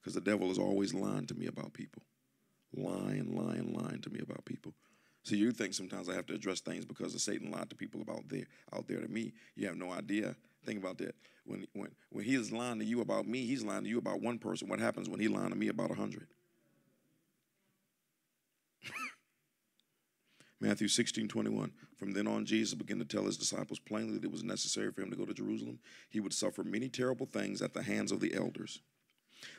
because the devil is always lying to me about people. Lying, lying, lying to me about people. So you think sometimes I have to address things because of Satan lied to people about there, out there to me. You have no idea. Think about that. When, when, when he is lying to you about me, he's lying to you about one person. What happens when he's lying to me about a hundred? Matthew sixteen, twenty-one, from then on, Jesus began to tell his disciples plainly that it was necessary for him to go to Jerusalem. He would suffer many terrible things at the hands of the elders,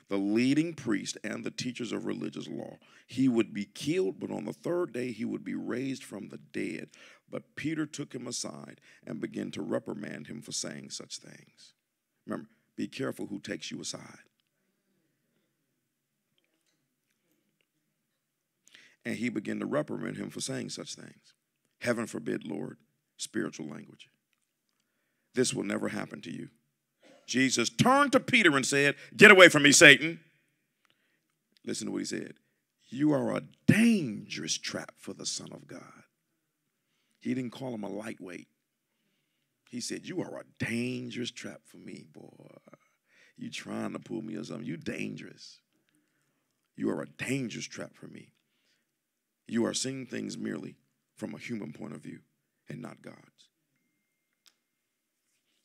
the leading priests, and the teachers of religious law. He would be killed, but on the third day he would be raised from the dead. But Peter took him aside and began to reprimand him for saying such things. Remember, be careful who takes you aside. And he began to reprimand him for saying such things. "Heaven forbid, Lord," spiritual language. This will never happen to you. Jesus turned to Peter and said, "Get away from me, Satan." Listen to what he said. "You are a dangerous trap for the Son of God." He didn't call him a lightweight. He said, "You are a dangerous trap for me, boy. You trying to pull me or something. You dangerous. You are a dangerous trap for me. You are seeing things merely from a human point of view and not God's."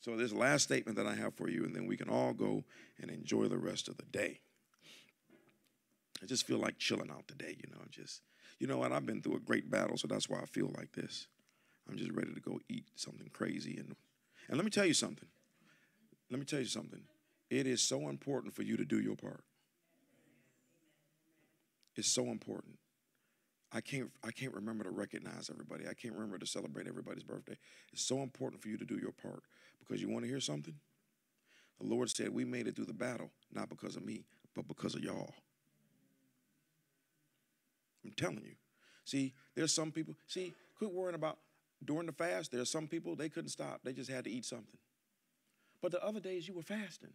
So this last statement that I have for you, and then we can all go and enjoy the rest of the day. I just feel like chilling out today, you know. Just, you know what? I've been through a great battle, so that's why I feel like this. I'm just ready to go eat something crazy. And, and let me tell you something. Let me tell you something. It is so important for you to do your part. It's so important. I can't, I can't remember to recognize everybody. I can't remember to celebrate everybody's birthday. It's so important for you to do your part, because you want to hear something? The Lord said, "We made it through the battle, not because of me, but because of y'all." I'm telling you. See, there's some people, see, quit worrying about during the fast. There are some people, they couldn't stop. They just had to eat something. But the other days you were fasting.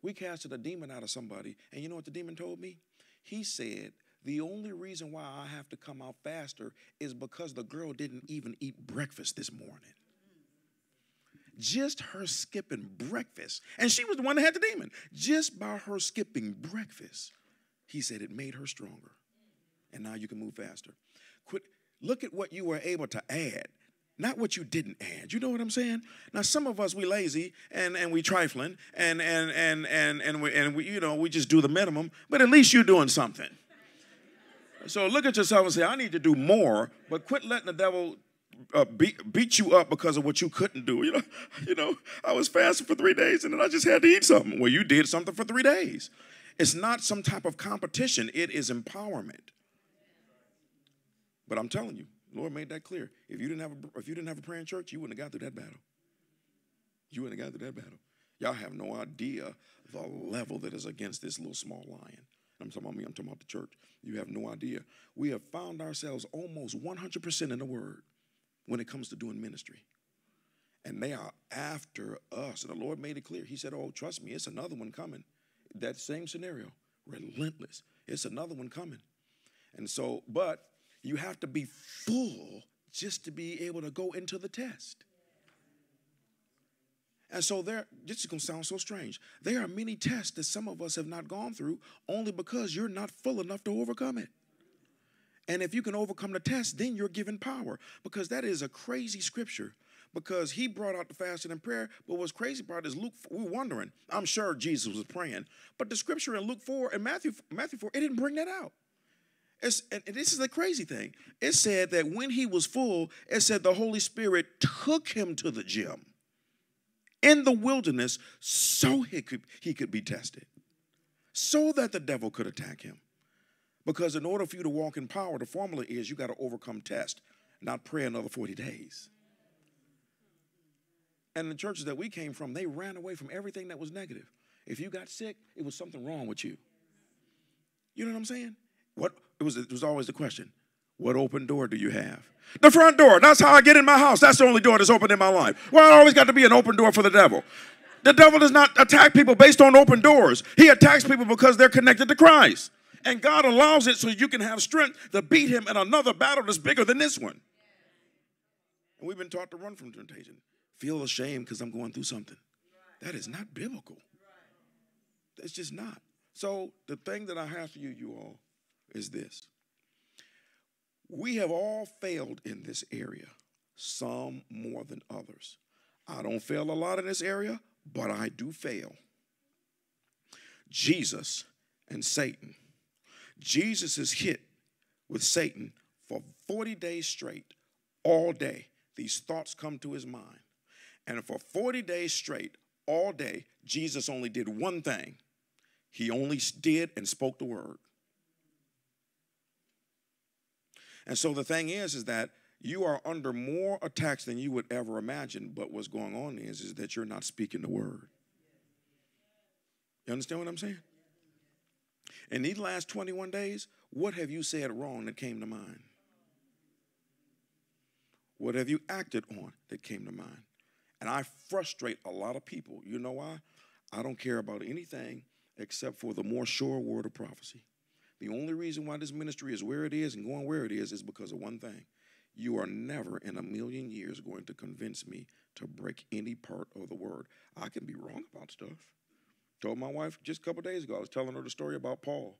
We casted a demon out of somebody, and you know what the demon told me? He said, "The only reason why I have to come out faster is because the girl didn't even eat breakfast this morning." Just her skipping breakfast, and she was the one that had the demon. Just by her skipping breakfast, he said it made her stronger. And now you can move faster. Quit. Look at what you were able to add, not what you didn't add. You know what I'm saying? Now, some of us, we lazy and, and we trifling and, and, and, and, and, we, and we, you know, we just do the minimum, but at least you're doing something. So look at yourself and say, "I need to do more," but quit letting the devil uh, beat, beat you up because of what you couldn't do. You know, you know, I was fasting for three days and then I just had to eat something. Well, you did something for three days. It's not some type of competition. It is empowerment. But I'm telling you, the Lord made that clear. If you didn't have a, if you didn't have a praying church, you wouldn't have got through that battle. You wouldn't have got through that battle. Y'all have no idea the level that is against this little small lion. I'm talking about me. I'm talking about the church. You have no idea. We have found ourselves almost one hundred percent in the Word when it comes to doing ministry. And they are after us. And the Lord made it clear. He said, "Oh, trust me, it's another one coming." That same scenario. Relentless. It's another one coming. And so, but you have to be full just to be able to go into the test. And so there, this is going to sound so strange. There are many tests that some of us have not gone through only because you're not full enough to overcome it. And if you can overcome the test, then you're given power, because that is a crazy scripture, because he brought out the fasting and prayer. But what's crazy about it is Luke, we're wondering, I'm sure Jesus was praying, but the scripture in Luke four and Matthew, Matthew four, it didn't bring that out. It's, and this is the crazy thing. It said that when he was full, it said the Holy Spirit took him to the gym in the wilderness so he could, he could be tested, so that the devil could attack him. Because in order for you to walk in power, the formula is you got to overcome test, not pray another forty days. And the churches that we came from, they ran away from everything that was negative. If you got sick, it was something wrong with you. You know what I'm saying? What? It was, it was always the question, what open door do you have? The front door. That's how I get in my house. That's the only door that's open in my life. Well, it always got to be an open door for the devil. The devil does not attack people based on open doors. He attacks people because they're connected to Christ. And God allows it so you can have strength to beat him in another battle that's bigger than this one. And we've been taught to run from temptation. Feel ashamed because I'm going through something. That is not biblical. That's just not. So the thing that I have for you, you all, is this. We have all failed in this area, some more than others. I don't fail a lot in this area, but I do fail. Jesus and Satan. Jesus is hit with Satan for forty days straight, all day. These thoughts come to his mind. And for forty days straight, all day, Jesus only did one thing. He only did and spoke the word. And so the thing is, is that you are under more attacks than you would ever imagine. But what's going on is, is that you're not speaking the word. You understand what I'm saying? In these last twenty-one days, what have you said wrong that came to mind? What have you acted on that came to mind? And I frustrate a lot of people. You know why? I don't care about anything except for the more sure word of prophecy. The only reason why this ministry is where it is and going where it is is because of one thing. You are never in a million years going to convince me to break any part of the word. I can be wrong about stuff. Told my wife just a couple days ago, I was telling her the story about Paul.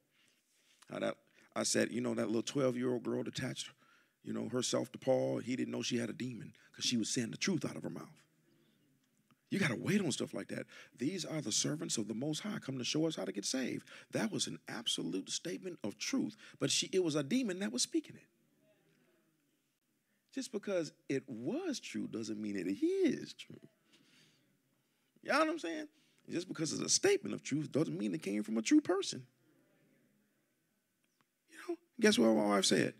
How that, I said, you know, that little twelve-year-old girl attached, you know, herself to Paul. He didn't know she had a demon because she was saying the truth out of her mouth. You got to wait on stuff like that. These are the servants of the Most High come to show us how to get saved. That was an absolute statement of truth, but she, it was a demon that was speaking it. Just because it was true doesn't mean it is true. Y'all know what I'm saying? Just because it's a statement of truth doesn't mean it came from a true person. You know, guess what my wife said?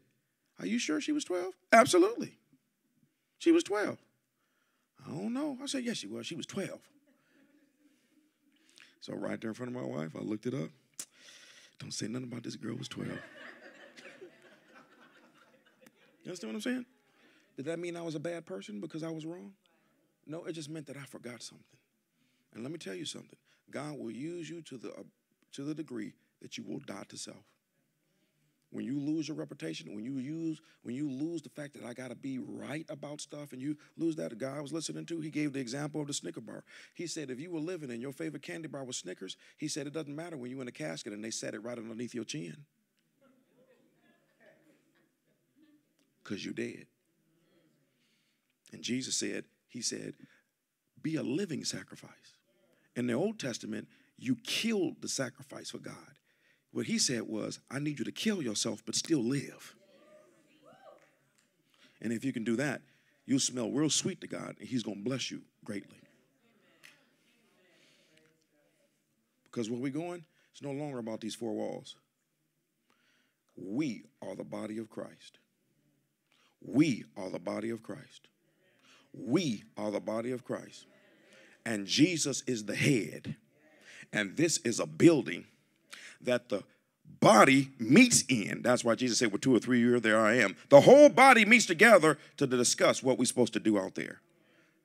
Are you sure she was twelve? Absolutely. She was twelve. I don't know. I said, yes, she was. She was twelve. So right there in front of my wife, I looked it up. Don't say nothing about this girl was twelve. You understand what I'm saying? Did that mean I was a bad person because I was wrong? No, it just meant that I forgot something. And let me tell you something. God will use you to the, uh, to the degree that you will die to self. When you lose your reputation, when you use, when you lose the fact that I got to be right about stuff and you lose that, a guy I was listening to, he gave the example of the Snicker bar. He said if you were living and your favorite candy bar was Snickers, he said it doesn't matter when you're in a casket and they set it right underneath your chin. Because you're dead. And Jesus said, he said, be a living sacrifice. In the Old Testament, you killed the sacrifice for God. What he said was, I need you to kill yourself but still live. And if you can do that, you'll smell real sweet to God, and he's going to bless you greatly. Because where we're going, it's no longer about these four walls. We are the body of Christ. We are the body of Christ. We are the body of Christ. And Jesus is the head. And this is a building that the body meets in. That's why Jesus said, well, two or three years, there I am. The whole body meets together to discuss what we're supposed to do out there.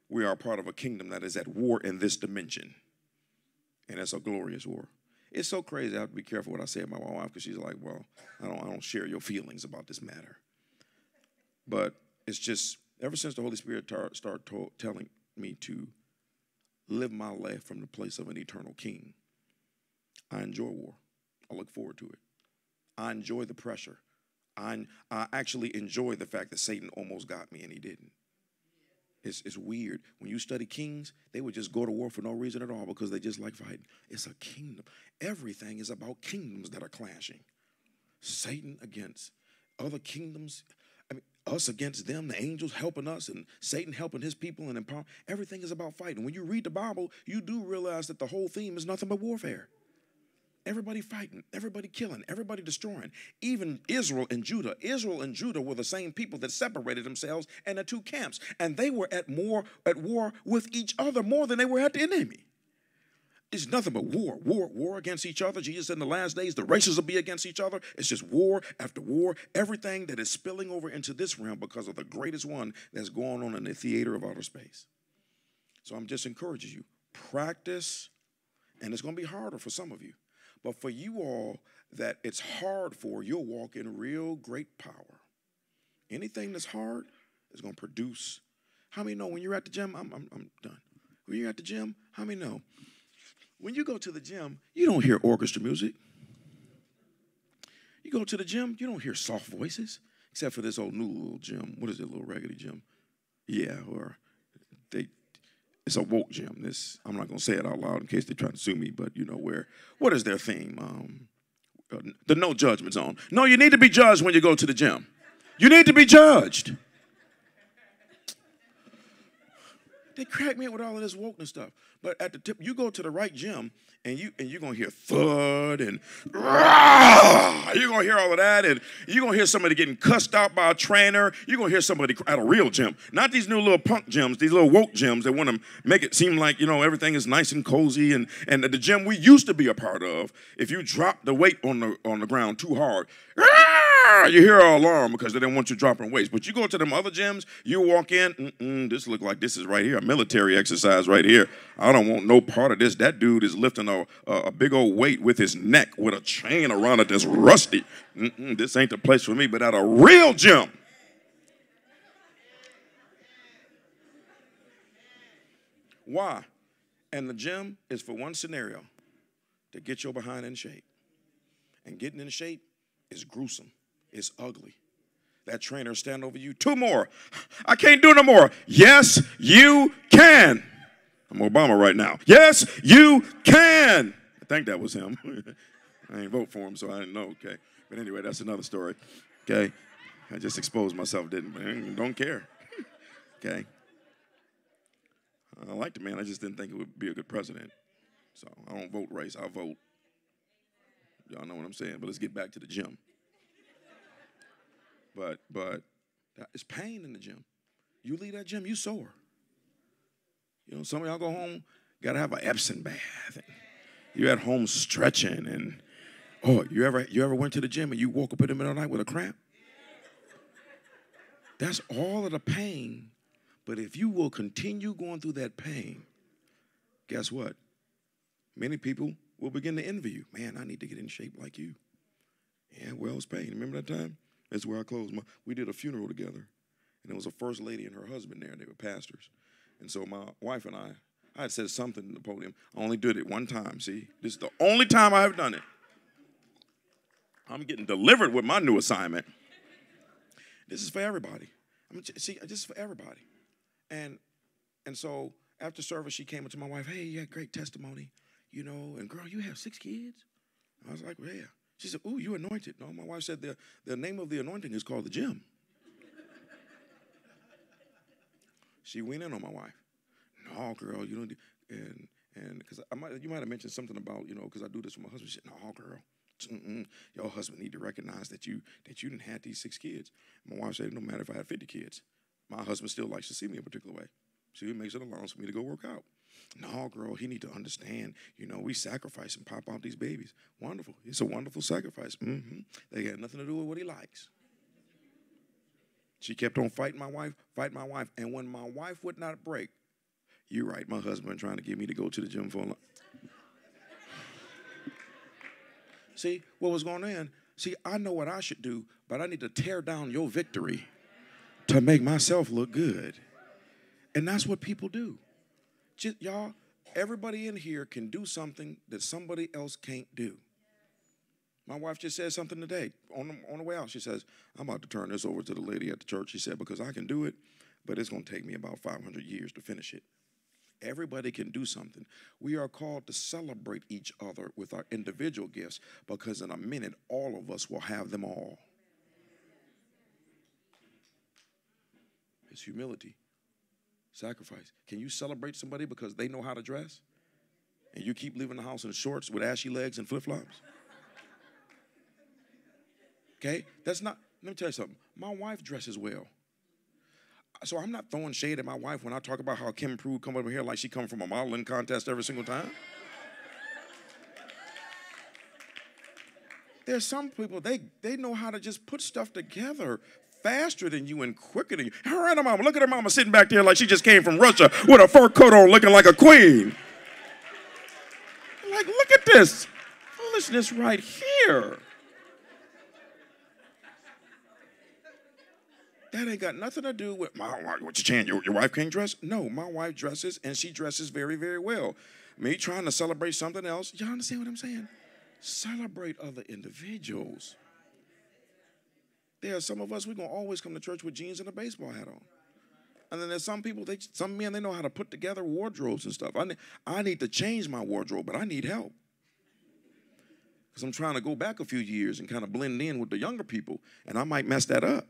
We are part of a kingdom that is at war in this dimension. And it's a glorious war. It's so crazy. I have to be careful what I say about my wife because she's like, well, I don't, I don't share your feelings about this matter. But it's just, ever since the Holy Spirit started telling me to live my life from the place of an eternal king, I enjoy war. I look forward to it. I enjoy the pressure. I, I actually enjoy the fact that Satan almost got me and he didn't. It's, it's weird. When you study kings, they would just go to war for no reason at all because they just like fighting. It's a kingdom. Everything is about kingdoms that are clashing. Satan against other kingdoms. I mean, us against them, the angels helping us and Satan helping his people and empower. Everything is about fighting. When you read the Bible, you do realize that the whole theme is nothing but warfare. Everybody fighting, everybody killing, everybody destroying. Even Israel and Judah. Israel and Judah were the same people that separated themselves in the two camps. And they were at more at war with each other more than they were at the enemy. It's nothing but war, war, war against each other. Jesus said in the last days, the races will be against each other. It's just war after war. Everything that is spilling over into this realm because of the greatest one that's going on in the theater of outer space. So I'm just encouraging you, practice, and it's going to be harder for some of you. But for you all that it's hard for, you'll walk in real great power. Anything that's hard is going to produce. How many know when you're at the gym? I'm, I'm, I'm done. When you're at the gym, how many know? When you go to the gym, you don't hear orchestra music. You go to the gym, you don't hear soft voices, except for this old new little gym. What is it, little raggedy gym? Yeah, or they... It's a woke gym. This, I'm not going to say it out loud in case they try to sue me, but you know where. What is their theme? Um, uh, the no judgment zone. No, you need to be judged when you go to the gym. You need to be judged. They crack me up with all of this wokeness stuff. But at the tip, you go to the right gym, and, you, and you're going to hear thud and rah! You're going to hear all of that, and you're going to hear somebody getting cussed out by a trainer. You're going to hear somebody at a real gym. Not these new little punk gyms, these little woke gyms that want to make it seem like, you know, everything is nice and cozy. And, and at the gym we used to be a part of, if you drop the weight on the, on the ground too hard, rah! ah, you hear our alarm because they didn't want you dropping weights. But you go to them other gyms, you walk in, mm-mm, this look like this is right here, a military exercise right here. I don't want no part of this. That dude is lifting a, a, a big old weight with his neck with a chain around it that's rusty. Mm-mm, this ain't the place for me, but at a real gym. Why? And the gym is for one scenario, to get your behind in shape. And getting in shape is gruesome. It's ugly. That trainer stand over you, two more. I can't do no more. Yes, you can. I'm Obama right now. Yes, you can. I think that was him. I didn't vote for him, so I didn't know, okay. But anyway, that's another story, okay. I just exposed myself, didn't I? Don't care, okay. I like the man. I just didn't think it would be a good president. So I don't vote race. I vote. Y'all know what I'm saying. But let's get back to the gym. But but it's pain in the gym. You leave that gym, you sore. You know, some of y'all go home, got to have an Epsom bath. You at home stretching. And, oh, you ever, you ever went to the gym and you woke up in the middle of the night with a cramp? That's all of the pain. But if you will continue going through that pain, guess what? Many people will begin to envy you. Man, I need to get in shape like you. Yeah, well, it's pain. Remember that time? That's where I closed my, we did a funeral together. And there was a first lady and her husband there. They were pastors. And so my wife and I, I had said something in the podium. I only did it one time, see? This is the only time I have done it. I'm getting delivered with my new assignment. This is for everybody. I mean, see, this is for everybody. And and so after service, she came up to my wife, hey, you had great testimony, you know, and girl, you have six kids? I was like, well, yeah. She said, ooh, you anointed. No, my wife said the, the name of the anointing is called the gym. She went in on my wife. No, girl, you don't do, and and because I might you might have mentioned something about, you know, because I do this with my husband. She said, no, girl, mm-mm. Your husband need to recognize that you that you didn't have these six kids. My wife said, no matter if I had fifty kids. My husband still likes to see me a particular way. So he makes it allowance for me to go work out. No, girl, he need to understand, you know, we sacrifice and pop out these babies. Wonderful. It's a wonderful sacrifice. Mm-hmm. They got nothing to do with what he likes. She kept on fighting my wife, fighting my wife. And when my wife would not break, you're right, my husband trying to get me to go to the gym for a lot. See, what was going on? See, I know what I should do, but I need to tear down your victory to make myself look good. And that's what people do. Just, y'all, everybody in here can do something that somebody else can't do. My wife just said something today. On the, on the way out, she says, I'm about to turn this over to the lady at the church. She said, because I can do it, but it's going to take me about five hundred years to finish it. Everybody can do something. We are called to celebrate each other with our individual gifts because in a minute, all of us will have them all. It's humility, sacrifice. Can you celebrate somebody because they know how to dress? And you keep leaving the house in shorts with ashy legs and flip-flops? Okay, that's not, let me tell you something. My wife dresses well. So I'm not throwing shade at my wife when I talk about how Kim Prude come over here like she come from a modeling contest every single time. There's some people, they, they know how to just put stuff together faster than you and quicker than you. Her and her mama, look at her mama sitting back there like she just came from Russia with a fur coat on looking like a queen. Like, look at this foolishness right here. That ain't got nothing to do with, my wife, what you saying, your, your wife can't dress? No, my wife dresses and she dresses very, very well. Me trying to celebrate something else, y'all understand what I'm saying? Celebrate other individuals. There are some of us, we're going to always come to church with jeans and a baseball hat on. And then there's some people, they, some men, they know how to put together wardrobes and stuff. I need, I need to change my wardrobe, but I need help. Because I'm trying to go back a few years and kind of blend in with the younger people, and I might mess that up.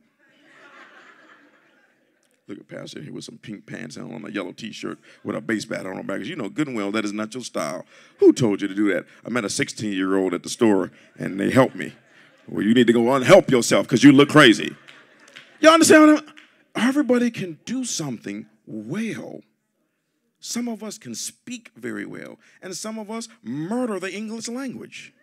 Look at Pastor here with some pink pants on and a yellow T-shirt with a base bat on her back. You know good and well that is not your style. Who told you to do that? I met a sixteen-year-old at the store, and they helped me. Well, you need to go and help yourself because you look crazy. Y'all understand what I'm? Everybody can do something well. Some of us can speak very well, and some of us murder the English language.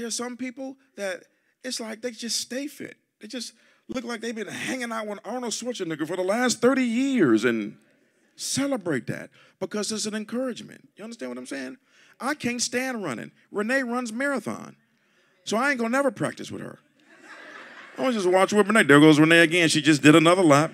there are some people that it's like they just stay fit. They just look like they've been hanging out with Arnold Schwarzenegger for the last thirty years and celebrate that because it's an encouragement. You understand what I'm saying? I can't stand running. Renee runs marathon, so I ain't going to never practice with her. I was just watching with Renee. There goes Renee again. She just did another lap.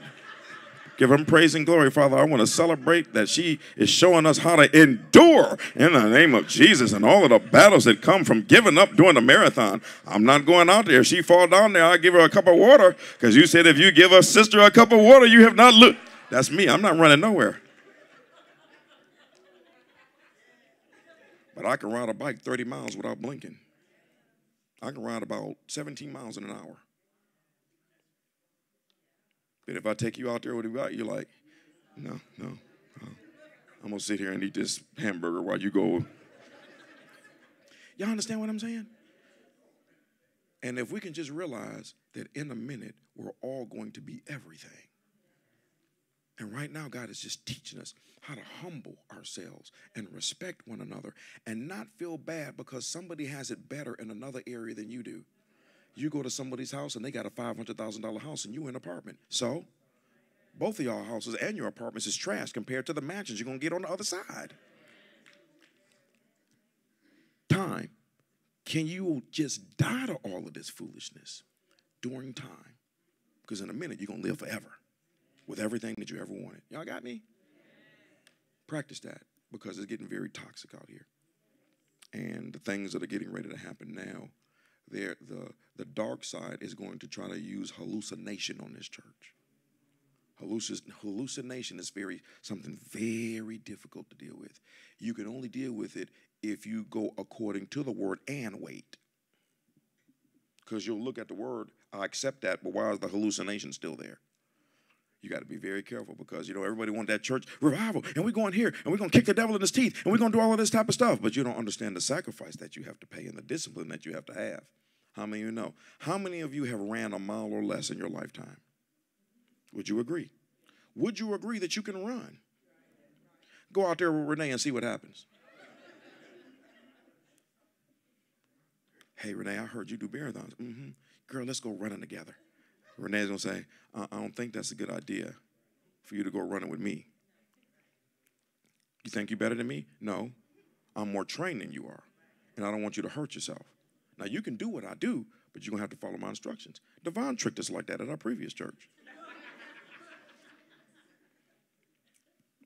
Give him praise and glory, Father. I want to celebrate that she is showing us how to endure in the name of Jesus and all of the battles that come from giving up during the marathon. I'm not going out there. If she fall down there, I'll give her a cup of water because you said if you give a sister a cup of water, you have not looked. That's me. I'm not running nowhere. But I can ride a bike thirty miles without blinking. I can ride about seventeen miles in an hour. But if I take you out there with a bike, you're like, no, no, no. I'm going to sit here and eat this hamburger while you go. Y'all understand what I'm saying? And if we can just realize that in a minute, we're all going to be everything. And right now, God is just teaching us how to humble ourselves and respect one another and not feel bad because somebody has it better in another area than you do. You go to somebody's house and they got a five hundred thousand dollar house and you in an apartment. So both of y'all houses and your apartments is trash compared to the mansions you're going to get on the other side. Time. Can you just die to all of this foolishness during time? Because in a minute, you're going to live forever with everything that you ever wanted. Y'all got me? Practice that because it's getting very toxic out here. And the things that are getting ready to happen now, There, the, the dark side is going to try to use hallucination on this church. Halluc- hallucination is very something very difficult to deal with. You can only deal with it if you go according to the word and wait. Because you'll look at the word, I accept that, but why is the hallucination still there? You got to be very careful because, you know, everybody wants that church revival, and we're going here, and we're going to kick the devil in his teeth, and we're going to do all of this type of stuff, but you don't understand the sacrifice that you have to pay and the discipline that you have to have. How many of you know? How many of you have ran a mile or less in your lifetime? Would you agree? Would you agree that you can run? Go out there with Renee and see what happens. Hey, Renee, I heard you do marathons. Mm-hmm. Girl, let's go running together. Renee's going to say, I don't think that's a good idea for you to go running with me. You think you're better than me? No. I'm more trained than you are, and I don't want you to hurt yourself. Now, you can do what I do, but you're going to have to follow my instructions. Devon tricked us like that at our previous church.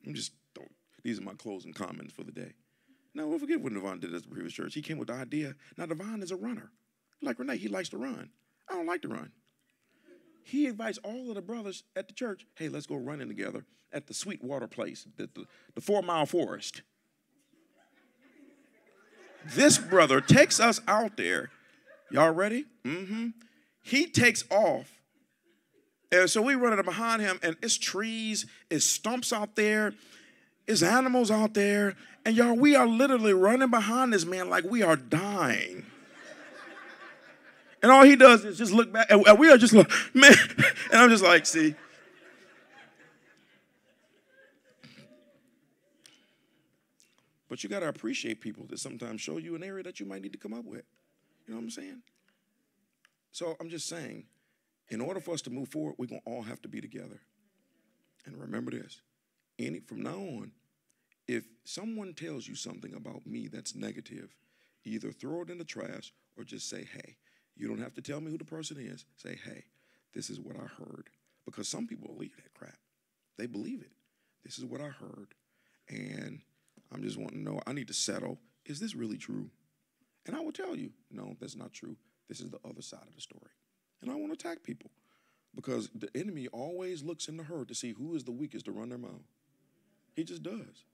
I'm just, don't. These are my closing comments for the day. Now, we'll forget what Devon did at the previous church. He came with the idea. Now, Devon is a runner. Like Renee, he likes to run. I don't like to run. He invites all of the brothers at the church, hey, let's go running together at the Sweetwater Place, the, the, the Four Mile Forest. This brother takes us out there. Y'all ready? Mm-hmm. He takes off. And so we run it behind him, and it's trees, it's stumps out there, it's animals out there. And y'all, we are literally running behind this man like we are dying. And all he does is just look back, and we are just like, man. And I'm just like, see. But you got to appreciate people that sometimes show you an area that you might need to come up with. You know what I'm saying? So I'm just saying, in order for us to move forward, we're going to all have to be together. And remember this, any, from now on, if someone tells you something about me that's negative, either throw it in the trash or just say, hey. You don't have to tell me who the person is. Say, hey, this is what I heard. Because some people believe that crap. They believe it. This is what I heard. And I'm just wanting to know, I need to settle. Is this really true? And I will tell you, no, that's not true. This is the other side of the story. And I won't attack people. Because the enemy always looks in the herd to see who is the weakest to run their mouth. He just does.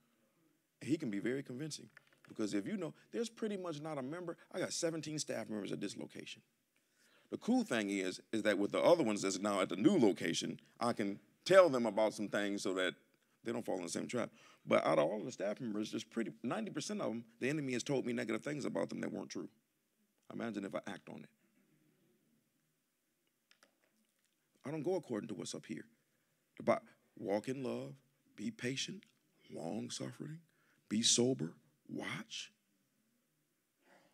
And he can be very convincing. Because if you know, there's pretty much not a member. I got seventeen staff members at this location. The cool thing is, is that with the other ones that's now at the new location, I can tell them about some things so that they don't fall in the same trap. But out of all of the staff members, there's pretty, ninety percent of them, the enemy has told me negative things about them that weren't true. Imagine if I act on it. I don't go according to what's up here. About walk in love, be patient, long-suffering, be sober. Watch.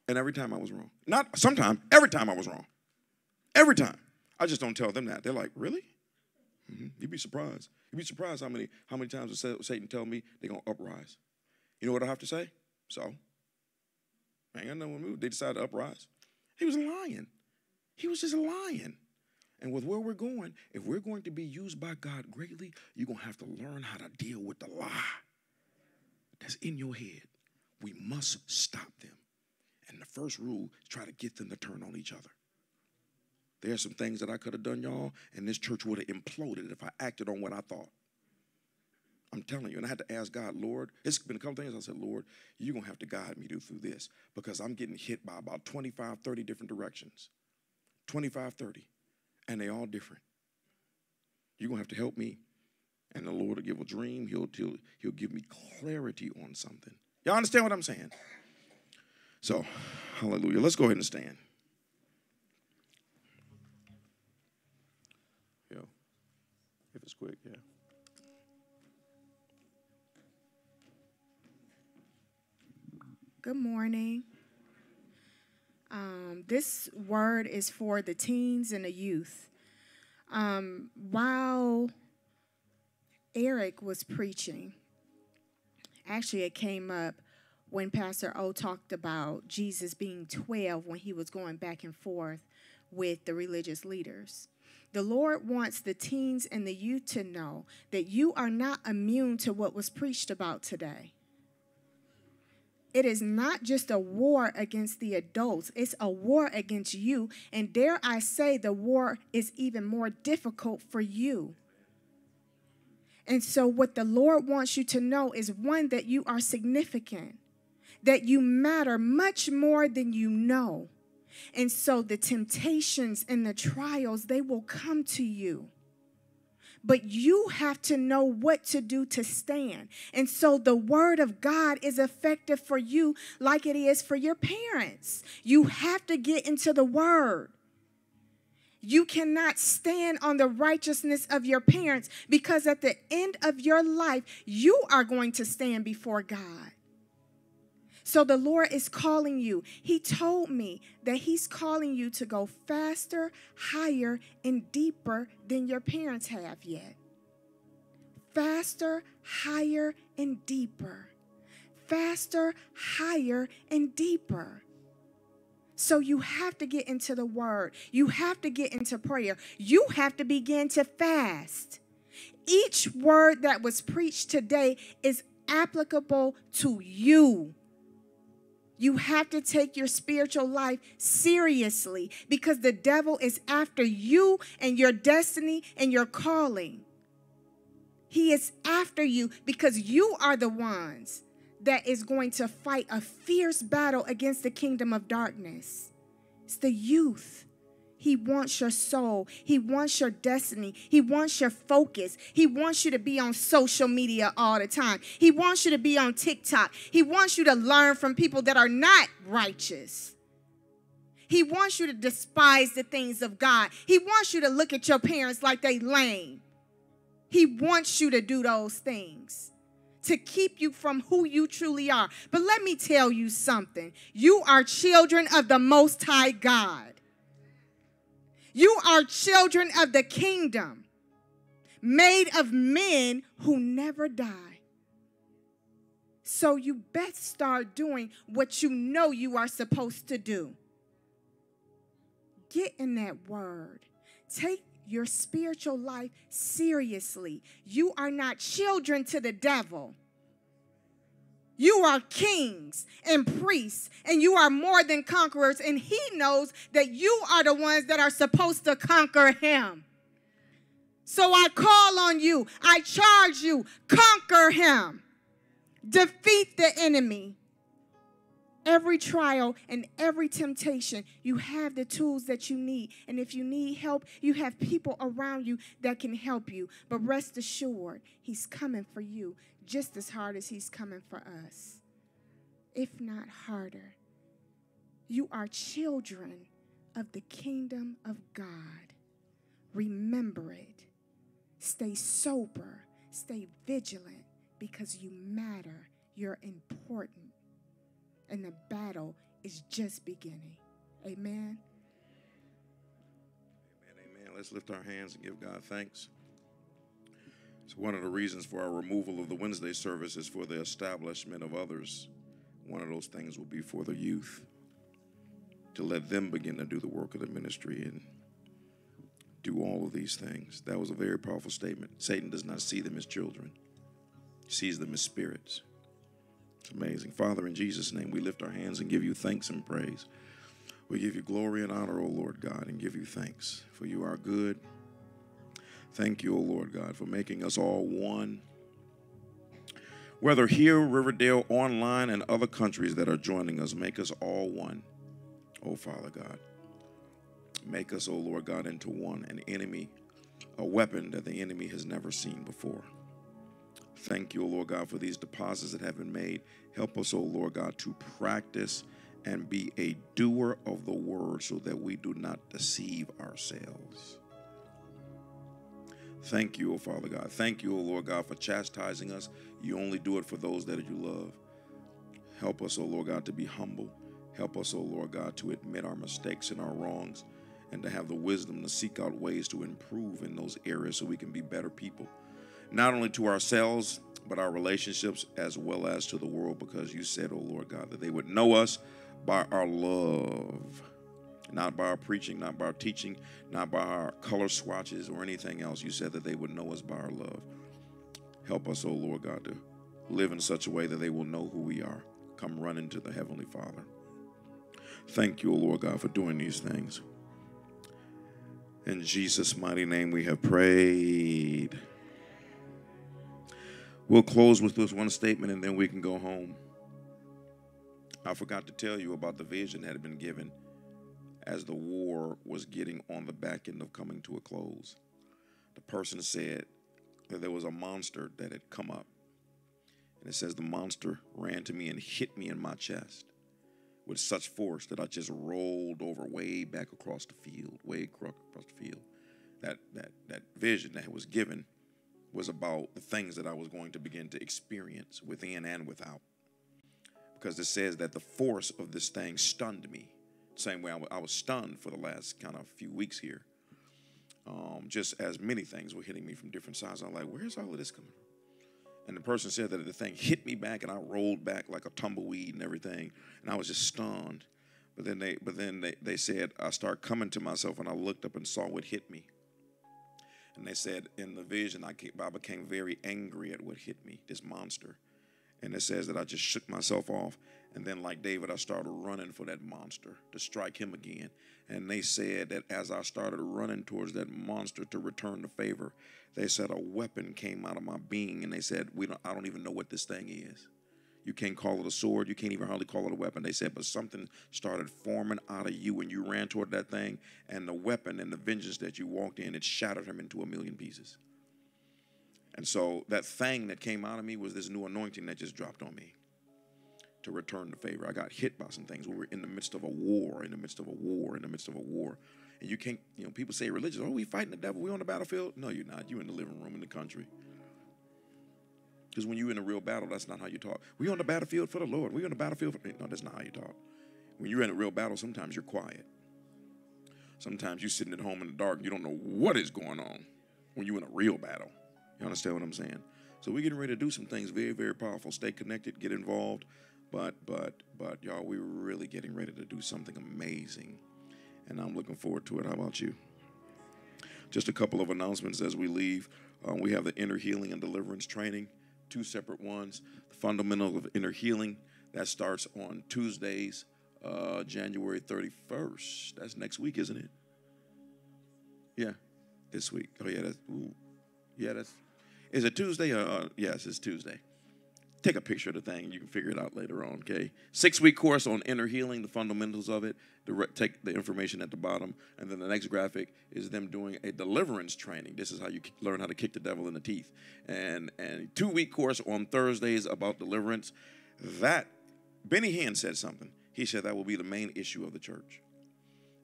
And every time I was wrong. Not sometimes, every time I was wrong. Every time. I just don't tell them that. They're like, really? Mm-hmm. You'd be surprised. You'd be surprised how many how many times Satan tell me they're going to uprise. You know what I have to say? So. I ain't got no move. They decided to uprise. He was lying. He was just lying. And with where we're going, if we're going to be used by God greatly, you're going to have to learn how to deal with the lie that's in your head. We must stop them. And the first rule is try to get them to turn on each other. There are some things that I could have done, y'all, and this church would have imploded if I acted on what I thought. I'm telling you, and I had to ask God, Lord, it's been a couple things I said, Lord, you're going to have to guide me through this because I'm getting hit by about twenty-five, thirty different directions, twenty-five, thirty, and they all different. You're going to have to help me, and the Lord will give a dream. He'll, he'll, he'll give me clarity on something. Y'all understand what I'm saying? So, hallelujah. Let's go ahead and stand. Yo, if it's quick, yeah. Good morning. Um, this word is for the teens and the youth. Um, while Eric was preaching, actually it came up when Pastor O talked about Jesus being twelve when he was going back and forth with the religious leaders. The Lord wants the teens and the youth to know that you are not immune to what was preached about today. It is not just a war against the adults. It's a war against you. And dare I say, the war is even more difficult for you. And so what the Lord wants you to know is, one, that you are significant, that you matter much more than you know. And so the temptations and the trials, they will come to you. But you have to know what to do to stand. And so the word of God is effective for you like it is for your parents. You have to get into the word. You cannot stand on the righteousness of your parents because at the end of your life, you are going to stand before God. So the Lord is calling you. He told me that he's calling you to go faster, higher, and deeper than your parents have yet. Faster, higher, and deeper. Faster, higher, and deeper. So you have to get into the word. You have to get into prayer. You have to begin to fast. Each word that was preached today is applicable to you. You have to take your spiritual life seriously because the devil is after you and your destiny and your calling. He is after you because you are the ones that is going to fight a fierce battle against the kingdom of darkness. It's the youth. He wants your soul. He wants your destiny. He wants your focus. He wants you to be on social media all the time. He wants you to be on TikTok. He wants you to learn from people that are not righteous. He wants you to despise the things of God. He wants you to look at your parents like they lame. He wants you to do those things to keep you from who you truly are. But let me tell you something. You are children of the Most High God. You are children of the kingdom, made of men who never die. So you best start doing what you know you are supposed to do. Get in that word. Take your spiritual life seriously. You are not children to the devil. You are kings and priests, and you are more than conquerors, and he knows that you are the ones that are supposed to conquer him. So I call on you. I charge you. Conquer him. Defeat the enemy. Every trial and every temptation, you have the tools that you need. And if you need help, you have people around you that can help you. But rest assured, he's coming for you just as hard as he's coming for us, if not harder. You are children of the kingdom of God. Remember it. Stay sober. Stay vigilant because you matter. You're important. And the battle is just beginning. Amen. Amen, amen. Let's lift our hands and give God thanks. It's one of the reasons for our removal of the Wednesday service is for the establishment of others. One of those things will be for the youth, to let them begin to do the work of the ministry and do all of these things. That was a very powerful statement. Satan does not see them as children. He sees them as spirits. It's amazing. Father, in Jesus' name, we lift our hands and give you thanks and praise. We give you glory and honor, O Lord God, and give you thanks, for you are good. Thank you, O Lord God, for making us all one. Whether here, Riverdale, online, and other countries that are joining us, make us all one, O Father God. Make us, O Lord God, into one, an enemy, a weapon that the enemy has never seen before. Thank you, O Lord God, for these deposits that have been made. Help us, O Lord God, to practice and be a doer of the word so that we do not deceive ourselves. Thank you, O Father God. Thank you, O Lord God, for chastising us. You only do it for those that you love. Help us, O Lord God, to be humble. Help us, O Lord God, to admit our mistakes and our wrongs, and to have the wisdom to seek out ways to improve in those areas so we can be better people, not only to ourselves, but our relationships as well as to the world, because you said, O Lord God, that they would know us by our love. Not by our preaching, not by our teaching, not by our color swatches or anything else. You said that they would know us by our love. Help us, O Lord God, to live in such a way that they will know who we are. Come run into the Heavenly Father. Thank you, O Lord God, for doing these things. In Jesus' mighty name we have prayed. We'll close with this one statement and then we can go home. I forgot to tell you about the vision that had been given as the war was getting on the back end of coming to a close. The person said that there was a monster that had come up. And it says the monster ran to me and hit me in my chest with such force that I just rolled over way back across the field, way across the field. That, that, that vision that was given was about the things that I was going to begin to experience within and without. Because it says that the force of this thing stunned me. Same way I was stunned for the last kind of few weeks here. Um, just as many things were hitting me from different sides. I'm like, where's all of this coming from? And the person said that the thing hit me back and I rolled back like a tumbleweed and everything. And I was just stunned. But then they, but then they, they said, I started coming to myself and I looked up and saw what hit me. And they said, in the vision, I, came, I became very angry at what hit me, this monster. And it says that I just shook myself off. And then like David, I started running for that monster to strike him again. And they said that as I started running towards that monster to return the favor, they said a weapon came out of my being. And they said, we don't, I don't even know what this thing is. You can't call it a sword. You can't even hardly call it a weapon. They said, but something started forming out of you when you ran toward that thing. And the weapon and the vengeance that you walked in, it shattered him into a million pieces. And so that thing that came out of me was this new anointing that just dropped on me to return the favor. I got hit by some things. We were in the midst of a war, in the midst of a war, in the midst of a war. And you can't, you know, people say religious, oh, we fighting the devil, we on the battlefield. No, you're not. You're in the living room in the country. Because when you're in a real battle, that's not how you talk. We on the battlefield for the Lord. We on the battlefield for, no, that's not how you talk. When you're in a real battle, sometimes you're quiet. Sometimes you're sitting at home in the dark and you don't know what is going on when you're in a real battle. You understand what I'm saying? So we're getting ready to do some things very, very powerful. Stay connected, get involved. But, but, but, y'all, we're really getting ready to do something amazing. And I'm looking forward to it. How about you? Just a couple of announcements as we leave. Um, we have the inner healing and deliverance training, two separate ones. The fundamental of inner healing, that starts on Tuesdays, uh, January thirty-first. That's next week, isn't it? Yeah, this week. Oh, yeah, that's, ooh. Yeah, that's... Is it Tuesday? Or, uh, yes, it's Tuesday. Take a picture of the thing. You can figure it out later on, okay? Six-week course on inner healing, the fundamentals of it. Direct, take the information at the bottom. And then the next graphic is them doing a deliverance training. This is how you learn how to kick the devil in the teeth. And and two-week course on Thursdays about deliverance. That, Benny Hinn said something. He said that will be the main issue of the church.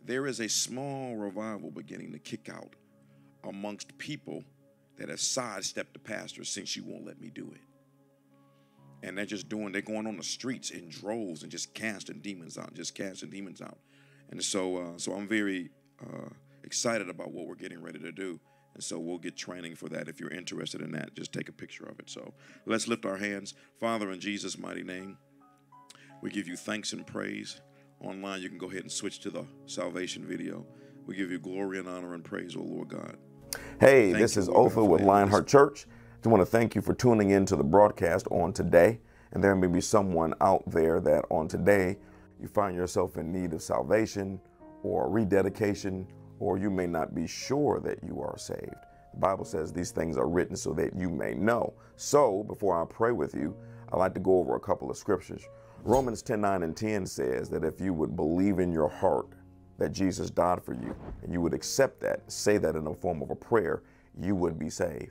There is a small revival beginning to kick out amongst people that has sidestepped the pastor since you won't let me do it. And they're just doing, they're going on the streets in droves and just casting demons out, just casting demons out. And so uh, so I'm very uh, excited about what we're getting ready to do. And so we'll get training for that. If you're interested in that, just take a picture of it. So let's lift our hands. Father, in Jesus' mighty name, we give you thanks and praise. Online, you can go ahead and switch to the salvation video. We give you glory and honor and praise, O Lord God. Hey, thank this you, is Otha with Lionheart Church. I want to thank you for tuning in to the broadcast on today. And there may be someone out there that on today, you find yourself in need of salvation or rededication, or you may not be sure that you are saved. The Bible says these things are written so that you may know. So before I pray with you, I'd like to go over a couple of scriptures. Romans ten, nine and ten says that if you would believe in your heart that Jesus died for you, and you would accept that, say that in the form of a prayer, you would be saved.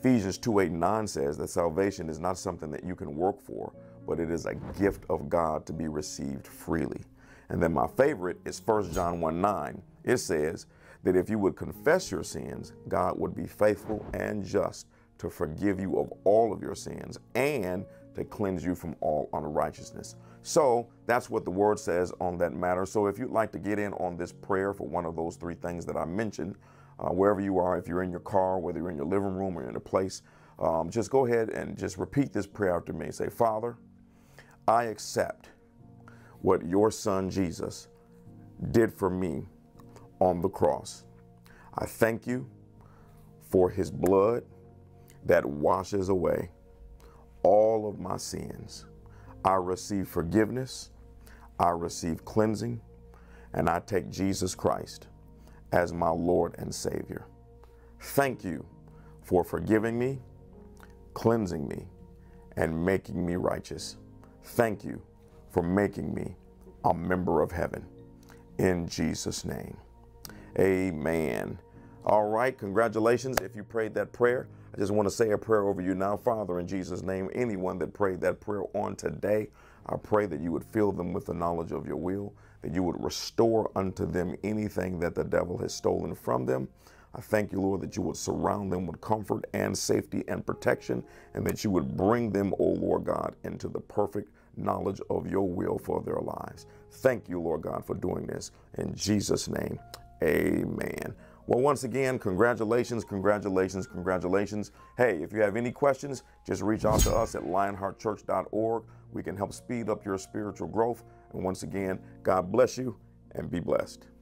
Ephesians two, eight and nine says that salvation is not something that you can work for, but it is a gift of God to be received freely. And then my favorite is first John one, nine. It says that if you would confess your sins, God would be faithful and just to forgive you of all of your sins and to cleanse you from all unrighteousness. So that's what the word says on that matter. So if you'd like to get in on this prayer for one of those three things that I mentioned, Uh, wherever you are, if you're in your car, whether you're in your living room or in a place, um, just go ahead and just repeat this prayer after me. Say, Father, I accept what your son Jesus did for me on the cross. I thank you for his blood that washes away all of my sins. I receive forgiveness. I receive cleansing, and I take Jesus Christ as my Lord and Savior. Thank you for forgiving me, cleansing me, and making me righteous. Thank you for making me a member of heaven. In Jesus' name, amen. All right, congratulations if you prayed that prayer. I just want to say a prayer over you now. Father, in Jesus' name, anyone that prayed that prayer on today, I pray that you would fill them with the knowledge of your will, that you would restore unto them anything that the devil has stolen from them. I thank you, Lord, that you would surround them with comfort and safety and protection, and that you would bring them, O Lord God, into the perfect knowledge of your will for their lives. Thank you, Lord God, for doing this. In Jesus' name, amen. Well, once again, congratulations, congratulations, congratulations. Hey, if you have any questions, just reach out to us at lionheart church dot org. We can help speed up your spiritual growth. And once again, God bless you and be blessed.